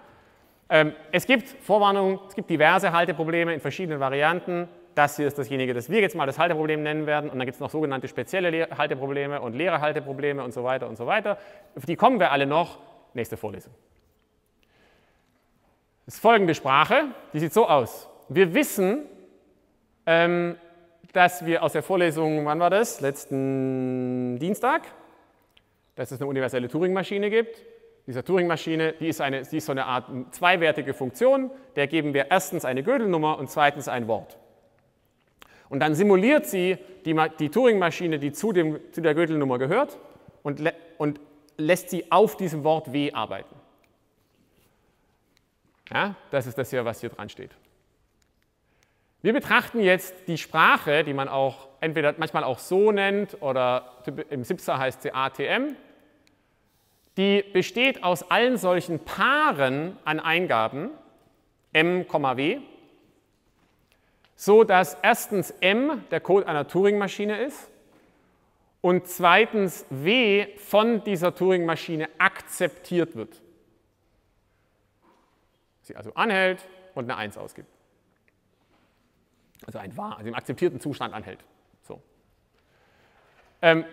Es gibt Vorwarnungen, es gibt diverse Halteprobleme in verschiedenen Varianten. Das hier ist dasjenige, das wir jetzt mal das Halteproblem nennen werden. Und dann gibt es noch sogenannte spezielle Halteprobleme und leere Halteprobleme und so weiter und so weiter. Auf die kommen wir alle noch. Nächste Vorlesung. Das ist folgende Sprache, die sieht so aus. Wir wissen, dass wir aus der Vorlesung, wann war das? Letzten Dienstag, dass es eine universelle Turing-Maschine gibt. Diese Turing-Maschine, die ist so eine Art zweiwertige Funktion, der geben wir erstens eine Gödel-Nummer und zweitens ein Wort. Und dann simuliert sie die Turing-Maschine, die zu der Gödel-Nummer gehört und lässt sie auf diesem Wort W arbeiten. Ja, das ist das hier, was hier dran steht. Wir betrachten jetzt die Sprache, die man auch entweder manchmal auch so nennt oder im SIPSA heißt sie ATM. Die besteht aus allen solchen Paaren an Eingaben, M, W, so dass erstens M der Code einer Turing-Maschine ist und zweitens W von dieser Turing-Maschine akzeptiert wird. Sie also anhält und eine 1 ausgibt. Also ein wahr, also im akzeptierten Zustand anhält. So.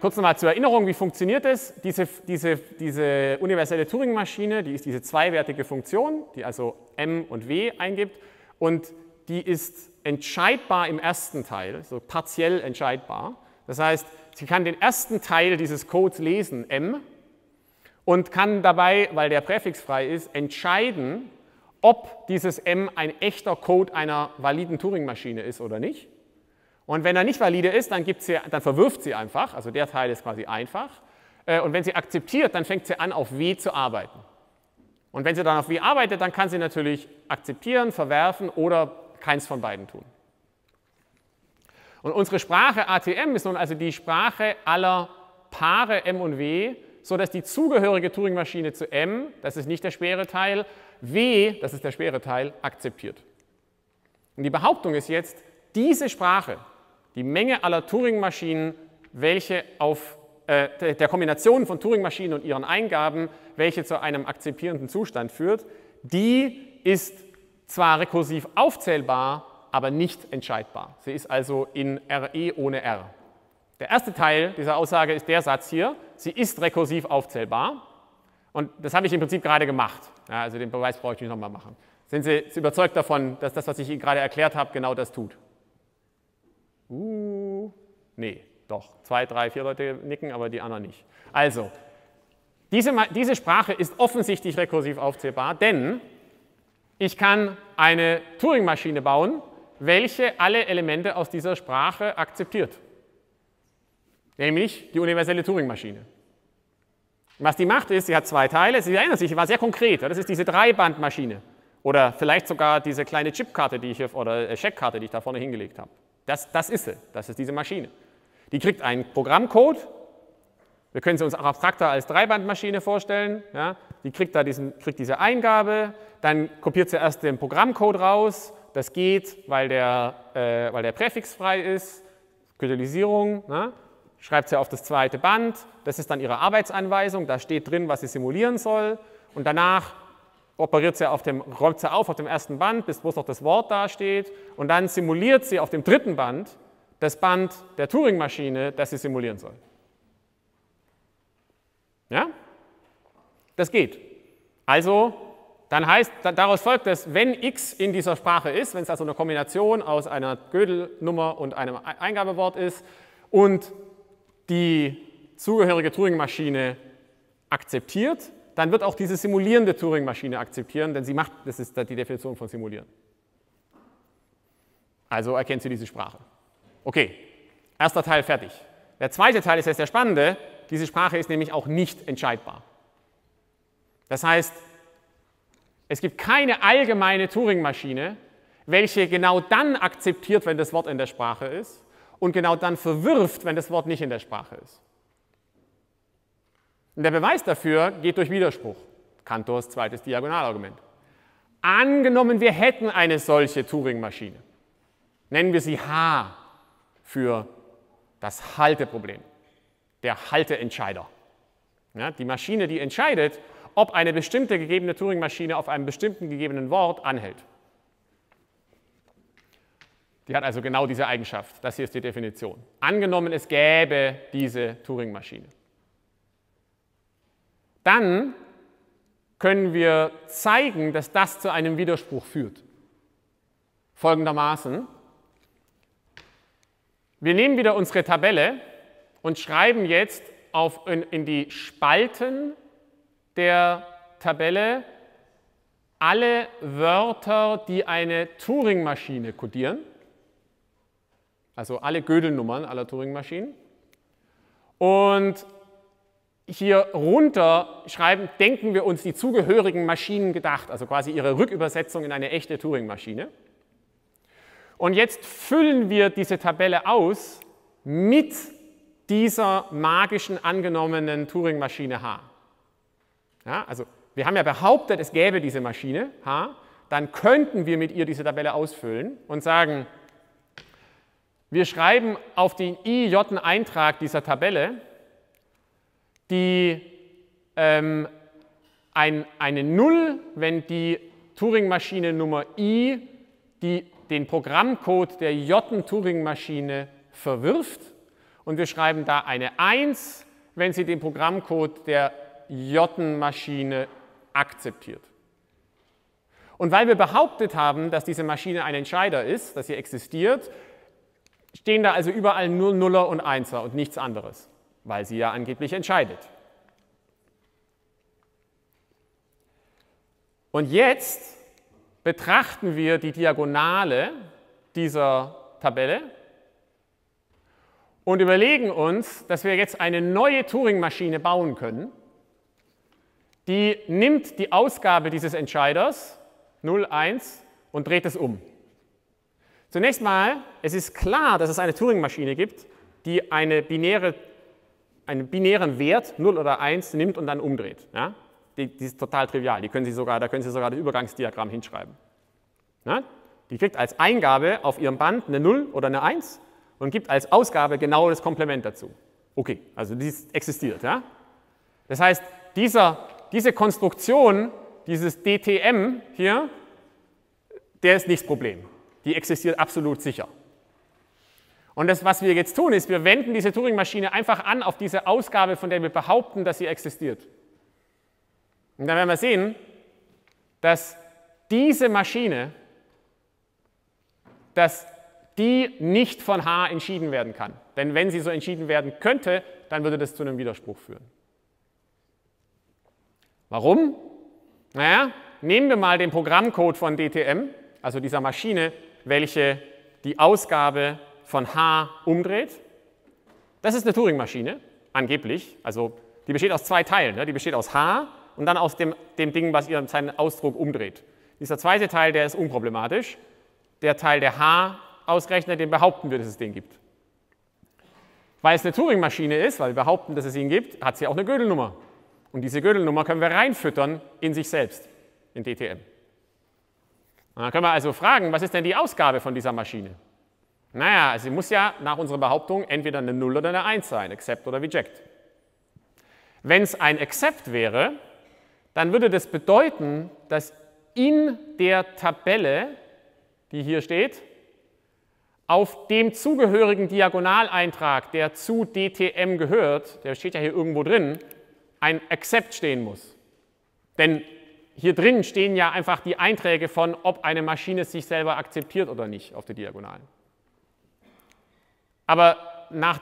Kurz nochmal zur Erinnerung, wie funktioniert das? Diese universelle Turing-Maschine, die ist diese zweiwertige Funktion, die also M und W eingibt und die ist entscheidbar im ersten Teil, so partiell entscheidbar. Das heißt, sie kann den ersten Teil dieses Codes lesen, M, und kann dabei, weil der Präfix frei ist, entscheiden, ob dieses M ein echter Code einer validen Turing-Maschine ist oder nicht. Und wenn er nicht valide ist, dann verwirft sie einfach, also der Teil ist quasi einfach. Und wenn sie akzeptiert, dann fängt sie an, auf W zu arbeiten. Und wenn sie dann auf W arbeitet, dann kann sie natürlich akzeptieren, verwerfen oder keins von beiden tun. Und unsere Sprache ATM ist nun also die Sprache aller Paare M und W, sodass die zugehörige Turing-Maschine zu M, das ist nicht der schwere Teil, W, das ist der schwere Teil, akzeptiert. Und die Behauptung ist jetzt, diese Sprache, die Menge aller Turing-Maschinen, welche auf der Kombination von Turingmaschinen und ihren Eingaben, welche zu einem akzeptierenden Zustand führt, die ist zwar rekursiv aufzählbar, aber nicht entscheidbar. Sie ist also in RE ohne R. Der erste Teil dieser Aussage ist der Satz hier, sie ist rekursiv aufzählbar. Und das habe ich im Prinzip gerade gemacht. Ja, also den Beweis brauche ich nicht nochmal machen. Sind Sie überzeugt davon, dass das, was ich Ihnen gerade erklärt habe, genau das tut? Nee, doch. 2, 3, 4 Leute nicken, aber die anderen nicht. Also, diese Sprache ist offensichtlich rekursiv aufzählbar, denn ich kann eine Turing-Maschine bauen, welche alle Elemente aus dieser Sprache akzeptiert. Nämlich die universelle Turing-Maschine. Was die macht ist, sie hat zwei Teile, sie erinnert sich, sie war sehr konkret, das ist diese Dreibandmaschine oder vielleicht sogar diese kleine Chipkarte, die ich hier, oder Scheckkarte, die ich da vorne hingelegt habe. Das ist sie, das ist diese Maschine. Die kriegt einen Programmcode, wir können sie uns auch abstrakter als Dreibandmaschine vorstellen, ja? Die kriegt da diese Eingabe, dann kopiert sie erst den Programmcode raus, das geht, weil der Präfix frei ist, Gödelisierung, ne? Schreibt sie auf das zweite Band, das ist dann ihre Arbeitsanweisung, da steht drin, was sie simulieren soll und danach räumt sie auf dem ersten Band, bis wo noch das Wort dasteht und dann simuliert sie auf dem dritten Band das Band der Turing-Maschine, das sie simulieren soll. Ja? Das geht. Also, daraus folgt, dass wenn x in dieser Sprache ist, wenn es also eine Kombination aus einer Gödel-Nummer und einem Eingabewort ist und die zugehörige Turing-Maschine akzeptiert, dann wird auch diese simulierende Turing-Maschine akzeptieren, denn sie macht, das ist die Definition von simulieren. Also erkennt sie diese Sprache. Okay, erster Teil fertig. Der zweite Teil ist jetzt der spannende, diese Sprache ist nämlich auch nicht entscheidbar. Das heißt, es gibt keine allgemeine Turing-Maschine, welche genau dann akzeptiert, wenn das Wort in der Sprache ist, und genau dann verwirft, wenn das Wort nicht in der Sprache ist. Und der Beweis dafür geht durch Widerspruch. Cantors zweites Diagonalargument. Angenommen, wir hätten eine solche Turing-Maschine. Nennen wir sie H für das Halteproblem. Der Halteentscheider. Ja, die Maschine, die entscheidet, ob eine bestimmte gegebene Turing-Maschine auf einem bestimmten gegebenen Wort anhält. Die hat also genau diese Eigenschaft. Das hier ist die Definition. Angenommen, es gäbe diese Turing-Maschine. Dann können wir zeigen, dass das zu einem Widerspruch führt. Folgendermaßen. Wir nehmen wieder unsere Tabelle und schreiben jetzt in die Spalten der Tabelle alle Wörter, die eine Turing-Maschine kodieren. Also alle Gödelnummern aller Turing-Maschinen. Und hier runter denken wir uns die zugehörigen Maschinen gedacht, also quasi ihre Rückübersetzung in eine echte Turing-Maschine. Und jetzt füllen wir diese Tabelle aus mit dieser magischen angenommenen Turing-Maschine H. Ja, also wir haben ja behauptet, es gäbe diese Maschine H, dann könnten wir mit ihr diese Tabelle ausfüllen und sagen, wir schreiben auf den IJ-Eintrag dieser Tabelle, die eine 0, wenn die Turing-Maschine Nummer I den Programmcode der J-Turing-Maschine verwirft. Und wir schreiben da eine 1, wenn sie den Programmcode der J-Maschine akzeptiert. Und weil wir behauptet haben, dass diese Maschine ein Entscheider ist, dass sie existiert, stehen da also überall nur Nuller und Einser und nichts anderes, weil sie ja angeblich entscheidet. Und jetzt betrachten wir die Diagonale dieser Tabelle und überlegen uns, dass wir jetzt eine neue Turing-Maschine bauen können, die nimmt die Ausgabe dieses Entscheiders 0, 1 und dreht es um. Zunächst mal, es ist klar, dass es eine Turing-Maschine gibt, die einen binären Wert 0 oder 1 nimmt und dann umdreht. Ja? Die ist total trivial, da können Sie sogar das Übergangsdiagramm hinschreiben. Ja? Die kriegt als Eingabe auf ihrem Band eine 0 oder eine 1 und gibt als Ausgabe genau das Komplement dazu. Okay, also dies existiert. Ja? Das heißt, diese Konstruktion, dieses DTM hier, der ist nicht das Problem. Die existiert absolut sicher. Und das, was wir jetzt tun, ist, wir wenden diese Turing-Maschine einfach an auf diese Ausgabe, von der wir behaupten, dass sie existiert. Und dann werden wir sehen, dass diese Maschine, dass die nicht von H entschieden werden kann. Denn wenn sie so entschieden werden könnte, dann würde das zu einem Widerspruch führen. Warum? Naja, nehmen wir mal den Programmcode von DTM, also dieser Maschine, welche die Ausgabe von H umdreht. Das ist eine Turing-Maschine, angeblich. Also die besteht aus zwei Teilen. Ne? Die besteht aus H und dann aus dem Ding, was seinen Ausdruck umdreht. Dieser zweite Teil, der ist unproblematisch. Der Teil, der H ausrechnet, den behaupten wir, dass es den gibt. Weil es eine Turing-Maschine ist, weil wir behaupten, dass es ihn gibt, hat sie auch eine Gödel-Nummer. Und diese Gödel-Nummer können wir reinfüttern in sich selbst, in DTM. Und dann können wir also fragen, was ist denn die Ausgabe von dieser Maschine? Naja, sie muss ja nach unserer Behauptung entweder eine 0 oder eine 1 sein, accept oder reject. Wenn es ein accept wäre, dann würde das bedeuten, dass in der Tabelle, die hier steht, auf dem zugehörigen Diagonaleintrag, der zu DTM gehört, der steht ja hier irgendwo drin, ein accept stehen muss. Denn hier drin stehen ja einfach die Einträge von, ob eine Maschine sich selber akzeptiert oder nicht auf der Diagonalen. Aber nach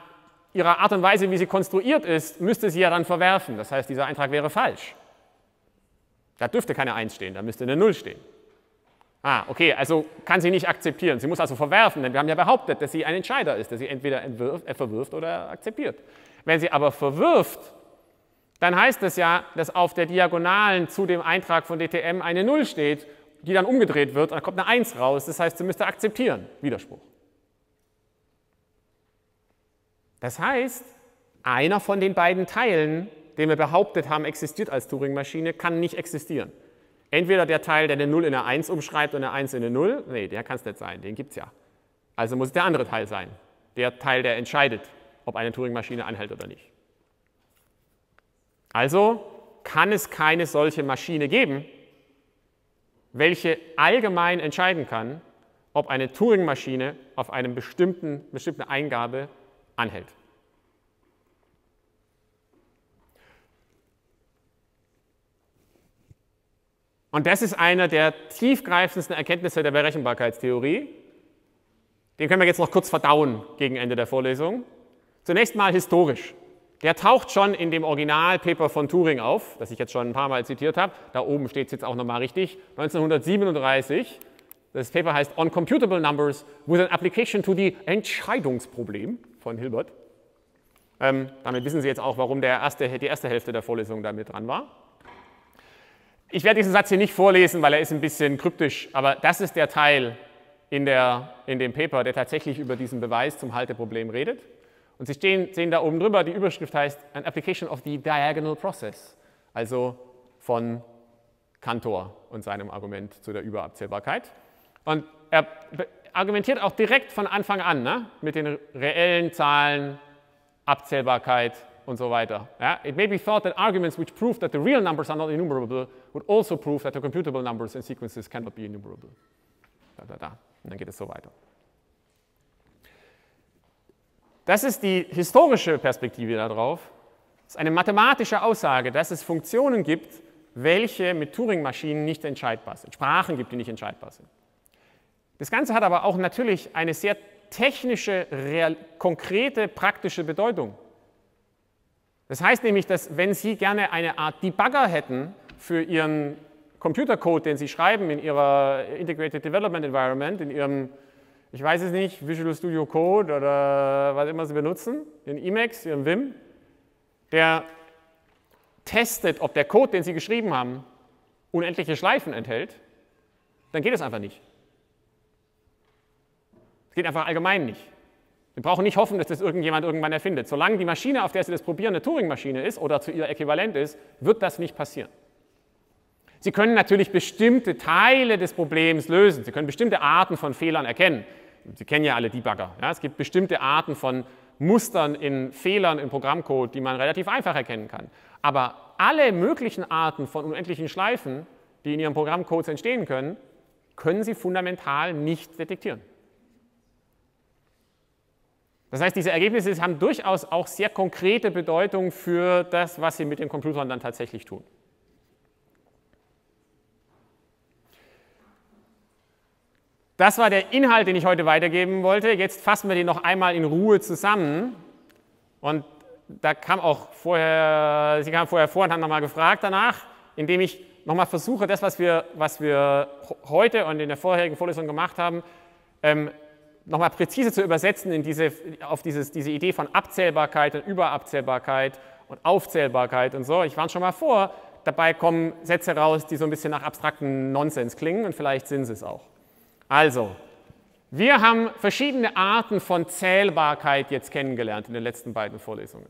ihrer Art und Weise, wie sie konstruiert ist, müsste sie ja dann verwerfen. Das heißt, dieser Eintrag wäre falsch. Da dürfte keine 1 stehen, da müsste eine 0 stehen. Ah, okay, also kann sie nicht akzeptieren. Sie muss also verwerfen, denn wir haben ja behauptet, dass sie ein Entscheider ist, dass sie entweder verwirft oder akzeptiert. Wenn sie aber verwirft, dann heißt es ja, dass auf der Diagonalen zu dem Eintrag von DTM eine 0 steht, die dann umgedreht wird und dann kommt eine 1 raus. Das heißt, sie müsste akzeptieren. Widerspruch. Das heißt, einer von den beiden Teilen, den wir behauptet haben, existiert als Turing-Maschine, kann nicht existieren. Entweder der Teil, der eine 0 in eine 1 umschreibt und eine 1 in eine 0, nee, der kann es nicht sein, den gibt es ja. Also muss es der andere Teil sein, der Teil, der entscheidet, ob eine Turing-Maschine anhält oder nicht. Also kann es keine solche Maschine geben, welche allgemein entscheiden kann, ob eine Turing-Maschine auf einer bestimmten Eingabe anhält. Und das ist eine der tiefgreifendsten Erkenntnisse der Berechenbarkeitstheorie. Den können wir jetzt noch kurz verdauen gegen Ende der Vorlesung. Zunächst mal historisch. Der taucht schon in dem Originalpaper von Turing auf, das ich jetzt schon ein paar Mal zitiert habe. Da oben steht es jetzt auch nochmal richtig. 1937. Das Paper heißt On Computable Numbers with an Application to the Entscheidungsproblem von Hilbert. Damit wissen Sie jetzt auch, warum die erste Hälfte der Vorlesung damit dran war. Ich werde diesen Satz hier nicht vorlesen, weil er ist ein bisschen kryptisch, aber das ist der Teil in dem Paper, der tatsächlich über diesen Beweis zum Halteproblem redet. Und Sie sehen da oben drüber, die Überschrift heißt An Application of the Diagonal Process, also von Cantor und seinem Argument zu der Überabzählbarkeit. Und er argumentiert auch direkt von Anfang an, ne, mit den reellen Zahlen, Abzählbarkeit und so weiter. Ja, it may be thought that arguments which prove that the real numbers are not enumerable would also prove that the computable numbers and sequences cannot be enumerable. Und dann geht es so weiter. Das ist die historische Perspektive darauf. Das ist eine mathematische Aussage, dass es Funktionen gibt, welche mit Turing-Maschinen nicht entscheidbar sind. Sprachen gibt, die nicht entscheidbar sind. Das Ganze hat aber auch natürlich eine sehr technische, konkrete, praktische Bedeutung. Das heißt nämlich, dass wenn Sie gerne eine Art Debugger hätten für Ihren Computercode, den Sie schreiben in Ihrer Integrated Development Environment, in Ihrem, ich weiß es nicht, Visual Studio Code oder was immer Sie benutzen, in Emacs, Ihrem Vim, der testet, ob der Code, den Sie geschrieben haben, unendliche Schleifen enthält, dann geht es einfach nicht. Es geht einfach allgemein nicht. Wir brauchen nicht hoffen, dass das irgendjemand irgendwann erfindet. Solange die Maschine, auf der Sie das probieren, eine Turing-Maschine ist oder zu ihr äquivalent ist, wird das nicht passieren. Sie können natürlich bestimmte Teile des Problems lösen. Sie können bestimmte Arten von Fehlern erkennen. Sie kennen ja alle Debugger. Ja? Es gibt bestimmte Arten von Mustern in Fehlern im Programmcode, die man relativ einfach erkennen kann. Aber alle möglichen Arten von unendlichen Schleifen, die in Ihren Programmcodes entstehen können, können Sie fundamental nicht detektieren. Das heißt, diese Ergebnisse haben durchaus auch sehr konkrete Bedeutung für das, was Sie mit den Computern dann tatsächlich tun. Das war der Inhalt, den ich heute weitergeben wollte. Jetzt fassen wir den noch einmal in Ruhe zusammen. Und da kam auch vorher, Sie kamen vorher vor und haben nochmal gefragt danach, indem ich nochmal versuche, das, was wir heute und in der vorherigen Vorlesung gemacht haben, nochmal präzise zu übersetzen in diese Idee von Abzählbarkeit und Überabzählbarkeit und Aufzählbarkeit und so. Ich warne schon mal vor, dabei kommen Sätze raus, die so ein bisschen nach abstraktem Nonsens klingen und vielleicht sind sie es auch. Also, wir haben verschiedene Arten von Zählbarkeit jetzt kennengelernt in den letzten beiden Vorlesungen.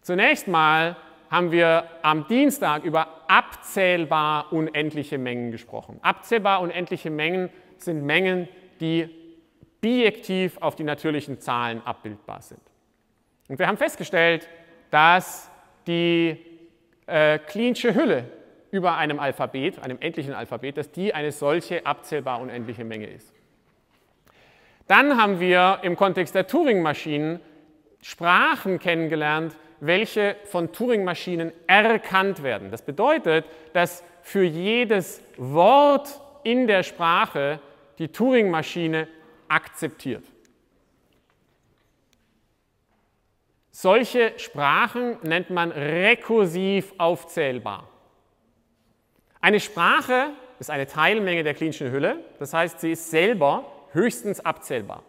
Zunächst mal haben wir am Dienstag über abzählbar unendliche Mengen gesprochen. Abzählbar unendliche Mengen sind Mengen, die bijektiv auf die natürlichen Zahlen abbildbar sind. Und wir haben festgestellt, dass die Klee'sche Hülle über einem Alphabet, einem endlichen Alphabet, dass die eine solche abzählbar unendliche Menge ist. Dann haben wir im Kontext der Turingmaschinen Sprachen kennengelernt, welche von Turingmaschinen erkannt werden. Das bedeutet, dass für jedes Wort in der Sprache die Turingmaschine akzeptiert. Solche Sprachen nennt man rekursiv aufzählbar. Eine Sprache ist eine Teilmenge der Klee'schen Hülle, das heißt, sie ist selber höchstens abzählbar.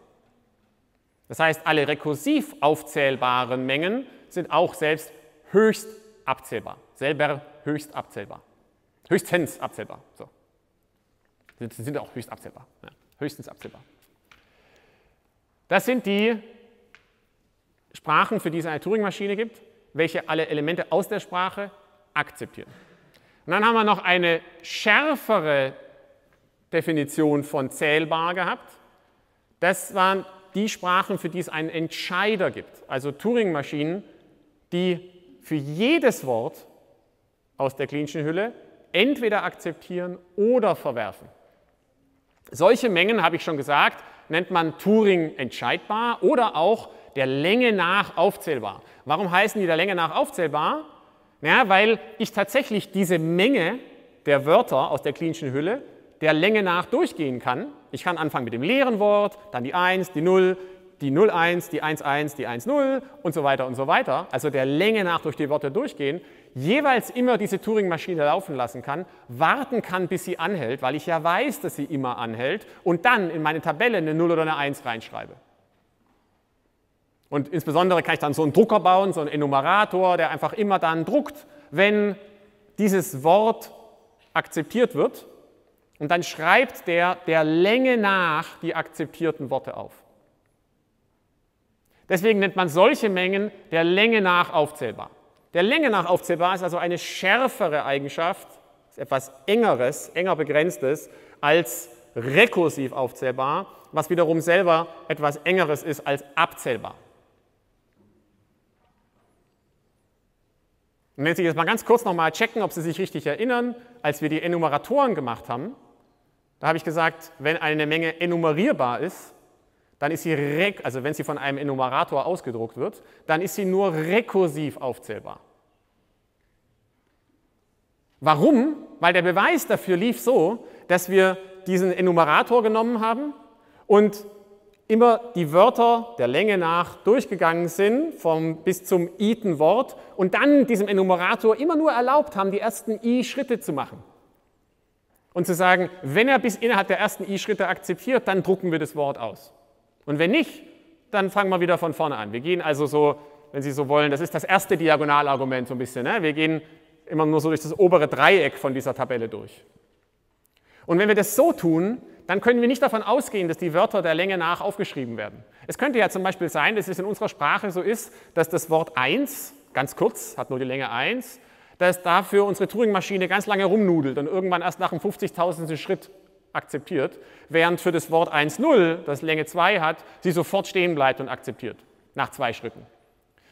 Das heißt, alle rekursiv aufzählbaren Mengen sind auch selbst höchst abzählbar. Selber höchst abzählbar. Höchstens abzählbar. So. Sie sind auch höchst abzählbar. Ja, höchstens abzählbar. Das sind die Sprachen, für die es eine Turingmaschine gibt, welche alle Elemente aus der Sprache akzeptieren. Und dann haben wir noch eine schärfere Definition von zählbar gehabt. Das waren die Sprachen, für die es einen Entscheider gibt, also Turing-Maschinen, die für jedes Wort aus der Klee'schen Hülle entweder akzeptieren oder verwerfen. Solche Mengen, habe ich schon gesagt, nennt man Turing-entscheidbar oder auch der Länge nach aufzählbar. Warum heißen die der Länge nach aufzählbar? Ja, weil ich tatsächlich diese Menge der Wörter aus der Klee'schen Hülle der Länge nach durchgehen kann. Ich kann anfangen mit dem leeren Wort, dann die 1, die 0, die 01, die 11, die 10 und so weiter und so weiter. Also der Länge nach durch die Wörter durchgehen. Jeweils immer diese Turing-Maschine laufen lassen kann, warten kann, bis sie anhält, weil ich ja weiß, dass sie immer anhält und dann in meine Tabelle eine 0 oder eine 1 reinschreibe. Und insbesondere kann ich dann so einen Drucker bauen, so einen Enumerator, der einfach immer dann druckt, wenn dieses Wort akzeptiert wird. Und dann schreibt der Länge nach die akzeptierten Worte auf. Deswegen nennt man solche Mengen der Länge nach aufzählbar. Der Länge nach aufzählbar ist also eine schärfere Eigenschaft, ist etwas Engeres, enger Begrenztes, als rekursiv aufzählbar, was wiederum selber etwas Engeres ist als abzählbar. Und wenn Sie jetzt mal ganz kurz nochmal checken, ob Sie sich richtig erinnern, als wir die Enumeratoren gemacht haben, da habe ich gesagt, wenn eine Menge enumerierbar ist, dann ist sie, also wenn sie von einem Enumerator ausgedruckt wird, dann ist sie nur rekursiv aufzählbar. Warum? Weil der Beweis dafür lief so, dass wir diesen Enumerator genommen haben und immer die Wörter der Länge nach durchgegangen sind, bis zum i-ten Wort und dann diesem Enumerator immer nur erlaubt haben, die ersten i-Schritte zu machen. Und zu sagen, wenn er bis innerhalb der ersten i-Schritte akzeptiert, dann drucken wir das Wort aus. Und wenn nicht, dann fangen wir wieder von vorne an. Wir gehen also so, wenn Sie so wollen, das ist das erste Diagonalargument so ein bisschen, ne? Wir gehen immer nur so durch das obere Dreieck von dieser Tabelle durch. Und wenn wir das so tun, dann können wir nicht davon ausgehen, dass die Wörter der Länge nach aufgeschrieben werden. Es könnte ja zum Beispiel sein, dass es in unserer Sprache so ist, dass das Wort 1, ganz kurz, hat nur die Länge 1, dass dafür unsere Turing-Maschine ganz lange rumnudelt und irgendwann erst nach dem 50.000. Schritt akzeptiert, während für das Wort 1,0, das Länge 2 hat, sie sofort stehen bleibt und akzeptiert. nach zwei Schritten.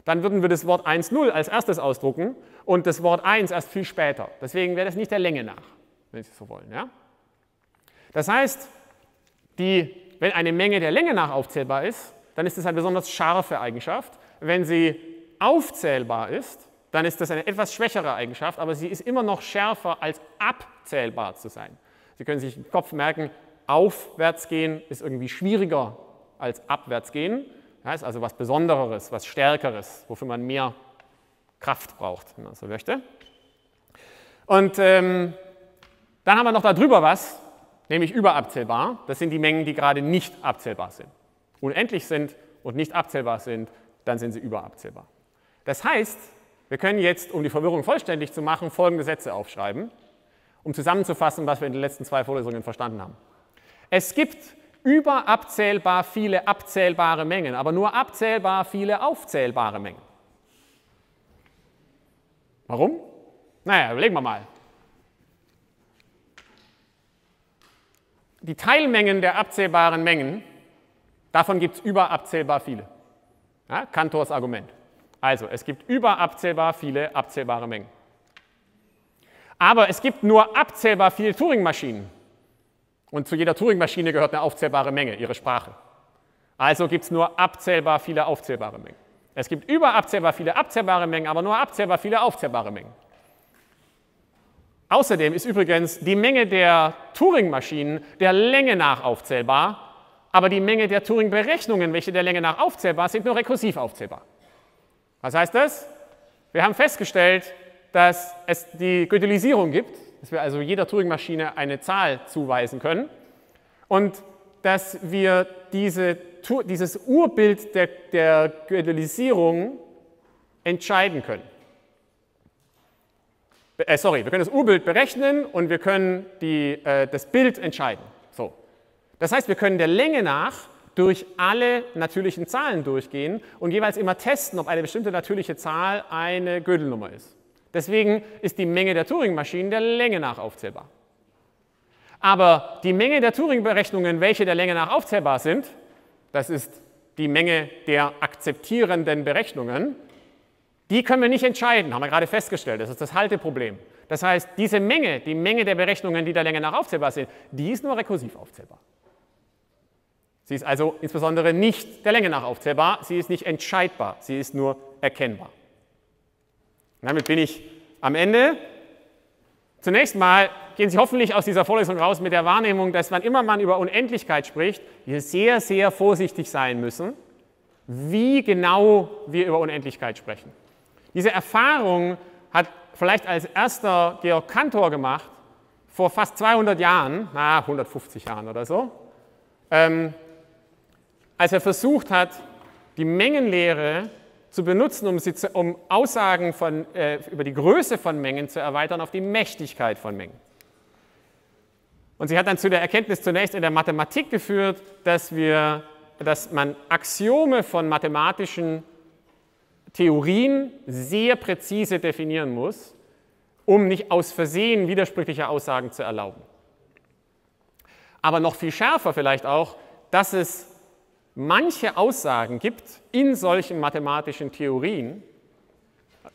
Dann würden wir das Wort 1,0 als erstes ausdrucken und das Wort 1 erst viel später. Deswegen wäre das nicht der Länge nach, wenn Sie so wollen. Ja? Das heißt, wenn eine Menge der Länge nach aufzählbar ist, dann ist das eine besonders scharfe Eigenschaft. Wenn sie aufzählbar ist, dann ist das eine etwas schwächere Eigenschaft, aber sie ist immer noch schärfer als abzählbar zu sein. Sie können sich im Kopf merken, aufwärts gehen ist irgendwie schwieriger als abwärts gehen. Das heißt also was Besondereres, was Stärkeres, wofür man mehr Kraft braucht, wenn man so möchte. Und dann haben wir noch darüber was, nämlich überabzählbar. Das sind die Mengen, die gerade nicht abzählbar sind. Unendlich sind und nicht abzählbar sind, dann sind sie überabzählbar. Das heißt, wir können jetzt, um die Verwirrung vollständig zu machen, folgende Sätze aufschreiben, um zusammenzufassen, was wir in den letzten zwei Vorlesungen verstanden haben. Es gibt überabzählbar viele abzählbare Mengen, aber nur abzählbar viele aufzählbare Mengen. Warum? Naja, überlegen wir mal. Die Teilmengen der abzählbaren Mengen, davon gibt es überabzählbar viele. Ja, Cantors Argument. Also, es gibt überabzählbar viele abzählbare Mengen. Aber es gibt nur abzählbar viele Turingmaschinen. Und zu jeder Turingmaschine gehört eine aufzählbare Menge, ihre Sprache. Also gibt es nur abzählbar viele aufzählbare Mengen. Es gibt überabzählbar viele abzählbare Mengen, aber nur abzählbar viele aufzählbare Mengen. Außerdem ist übrigens die Menge der Turing-Maschinen der Länge nach aufzählbar, aber die Menge der Turing-Berechnungen, welche der Länge nach aufzählbar sind, nur rekursiv aufzählbar. Was heißt das? Wir haben festgestellt, dass es die Gödelisierung gibt, dass wir also jeder Turing-Maschine eine Zahl zuweisen können und dass wir dieses Urbild der Gödelisierung entscheiden können. Wir können das Urbild berechnen und wir können das Bild entscheiden. So. Das heißt, wir können der Länge nach durch alle natürlichen Zahlen durchgehen und jeweils immer testen, ob eine bestimmte natürliche Zahl eine Gödelnummer ist. Deswegen ist die Menge der Turing-Maschinen der Länge nach aufzählbar. Aber die Menge der Turing-Berechnungen, welche der Länge nach aufzählbar sind, das ist die Menge der akzeptierenden Berechnungen, die können wir nicht entscheiden, haben wir gerade festgestellt. Das ist das Halteproblem. Das heißt, diese Menge, die Menge der Berechnungen, die der Länge nach aufzählbar sind, die ist nur rekursiv aufzählbar. Sie ist also insbesondere nicht der Länge nach aufzählbar, sie ist nicht entscheidbar, sie ist nur erkennbar. Und damit bin ich am Ende. Zunächst mal gehen Sie hoffentlich aus dieser Vorlesung raus mit der Wahrnehmung, dass wann immer man über Unendlichkeit spricht, wir sehr, sehr vorsichtig sein müssen, wie genau wir über Unendlichkeit sprechen. Diese Erfahrung hat vielleicht als erster Georg Cantor gemacht, vor fast 200 Jahren, 150 Jahren oder so, als er versucht hat, die Mengenlehre zu benutzen, um Aussagen über die Größe von Mengen zu erweitern auf die Mächtigkeit von Mengen. Und sie hat dann zu der Erkenntnis zunächst in der Mathematik geführt, dass man Axiome von mathematischen Theorien sehr präzise definieren muss, um nicht aus Versehen widersprüchliche Aussagen zu erlauben. Aber noch viel schärfer vielleicht auch, dass es manche Aussagen gibt in solchen mathematischen Theorien,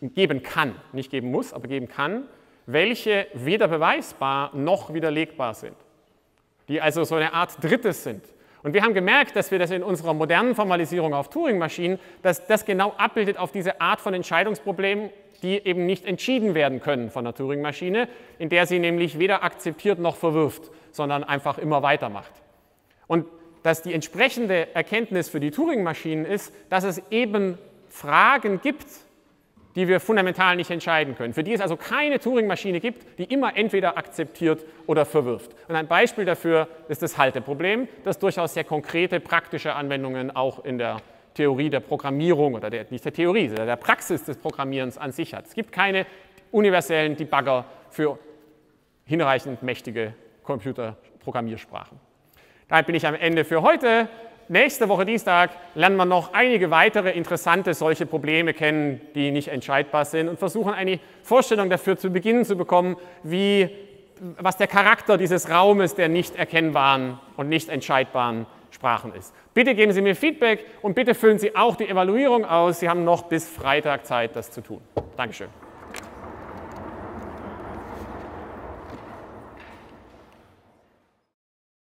geben kann, nicht geben muss, aber geben kann, welche weder beweisbar noch widerlegbar sind, die also so eine Art Drittes sind. Und wir haben gemerkt, dass wir das in unserer modernen Formalisierung auf Turing-Maschinen, dass das genau abbildet auf diese Art von Entscheidungsproblemen, die eben nicht entschieden werden können von der Turing-Maschine, in der sie nämlich weder akzeptiert noch verwirft, sondern einfach immer weitermacht. Und dass die entsprechende Erkenntnis für die Turing-Maschinen ist, dass es eben Fragen gibt, die wir fundamental nicht entscheiden können, für die es also keine Turing-Maschine gibt, die immer entweder akzeptiert oder verwirft. Und ein Beispiel dafür ist das Halteproblem, das durchaus sehr konkrete, praktische Anwendungen auch in der Theorie der Programmierung oder nicht der Theorie, sondern der Praxis des Programmierens an sich hat. Es gibt keine universellen Debugger für hinreichend mächtige Computerprogrammiersprachen. Damit bin ich am Ende für heute. Nächste Woche Dienstag lernen wir noch einige weitere interessante solche Probleme kennen, die nicht entscheidbar sind und versuchen eine Vorstellung dafür zu bekommen, wie was der Charakter dieses Raumes der nicht erkennbaren und nicht entscheidbaren Sprachen ist. Bitte geben Sie mir Feedback und bitte füllen Sie auch die Evaluierung aus. Sie haben noch bis Freitag Zeit, das zu tun. Dankeschön.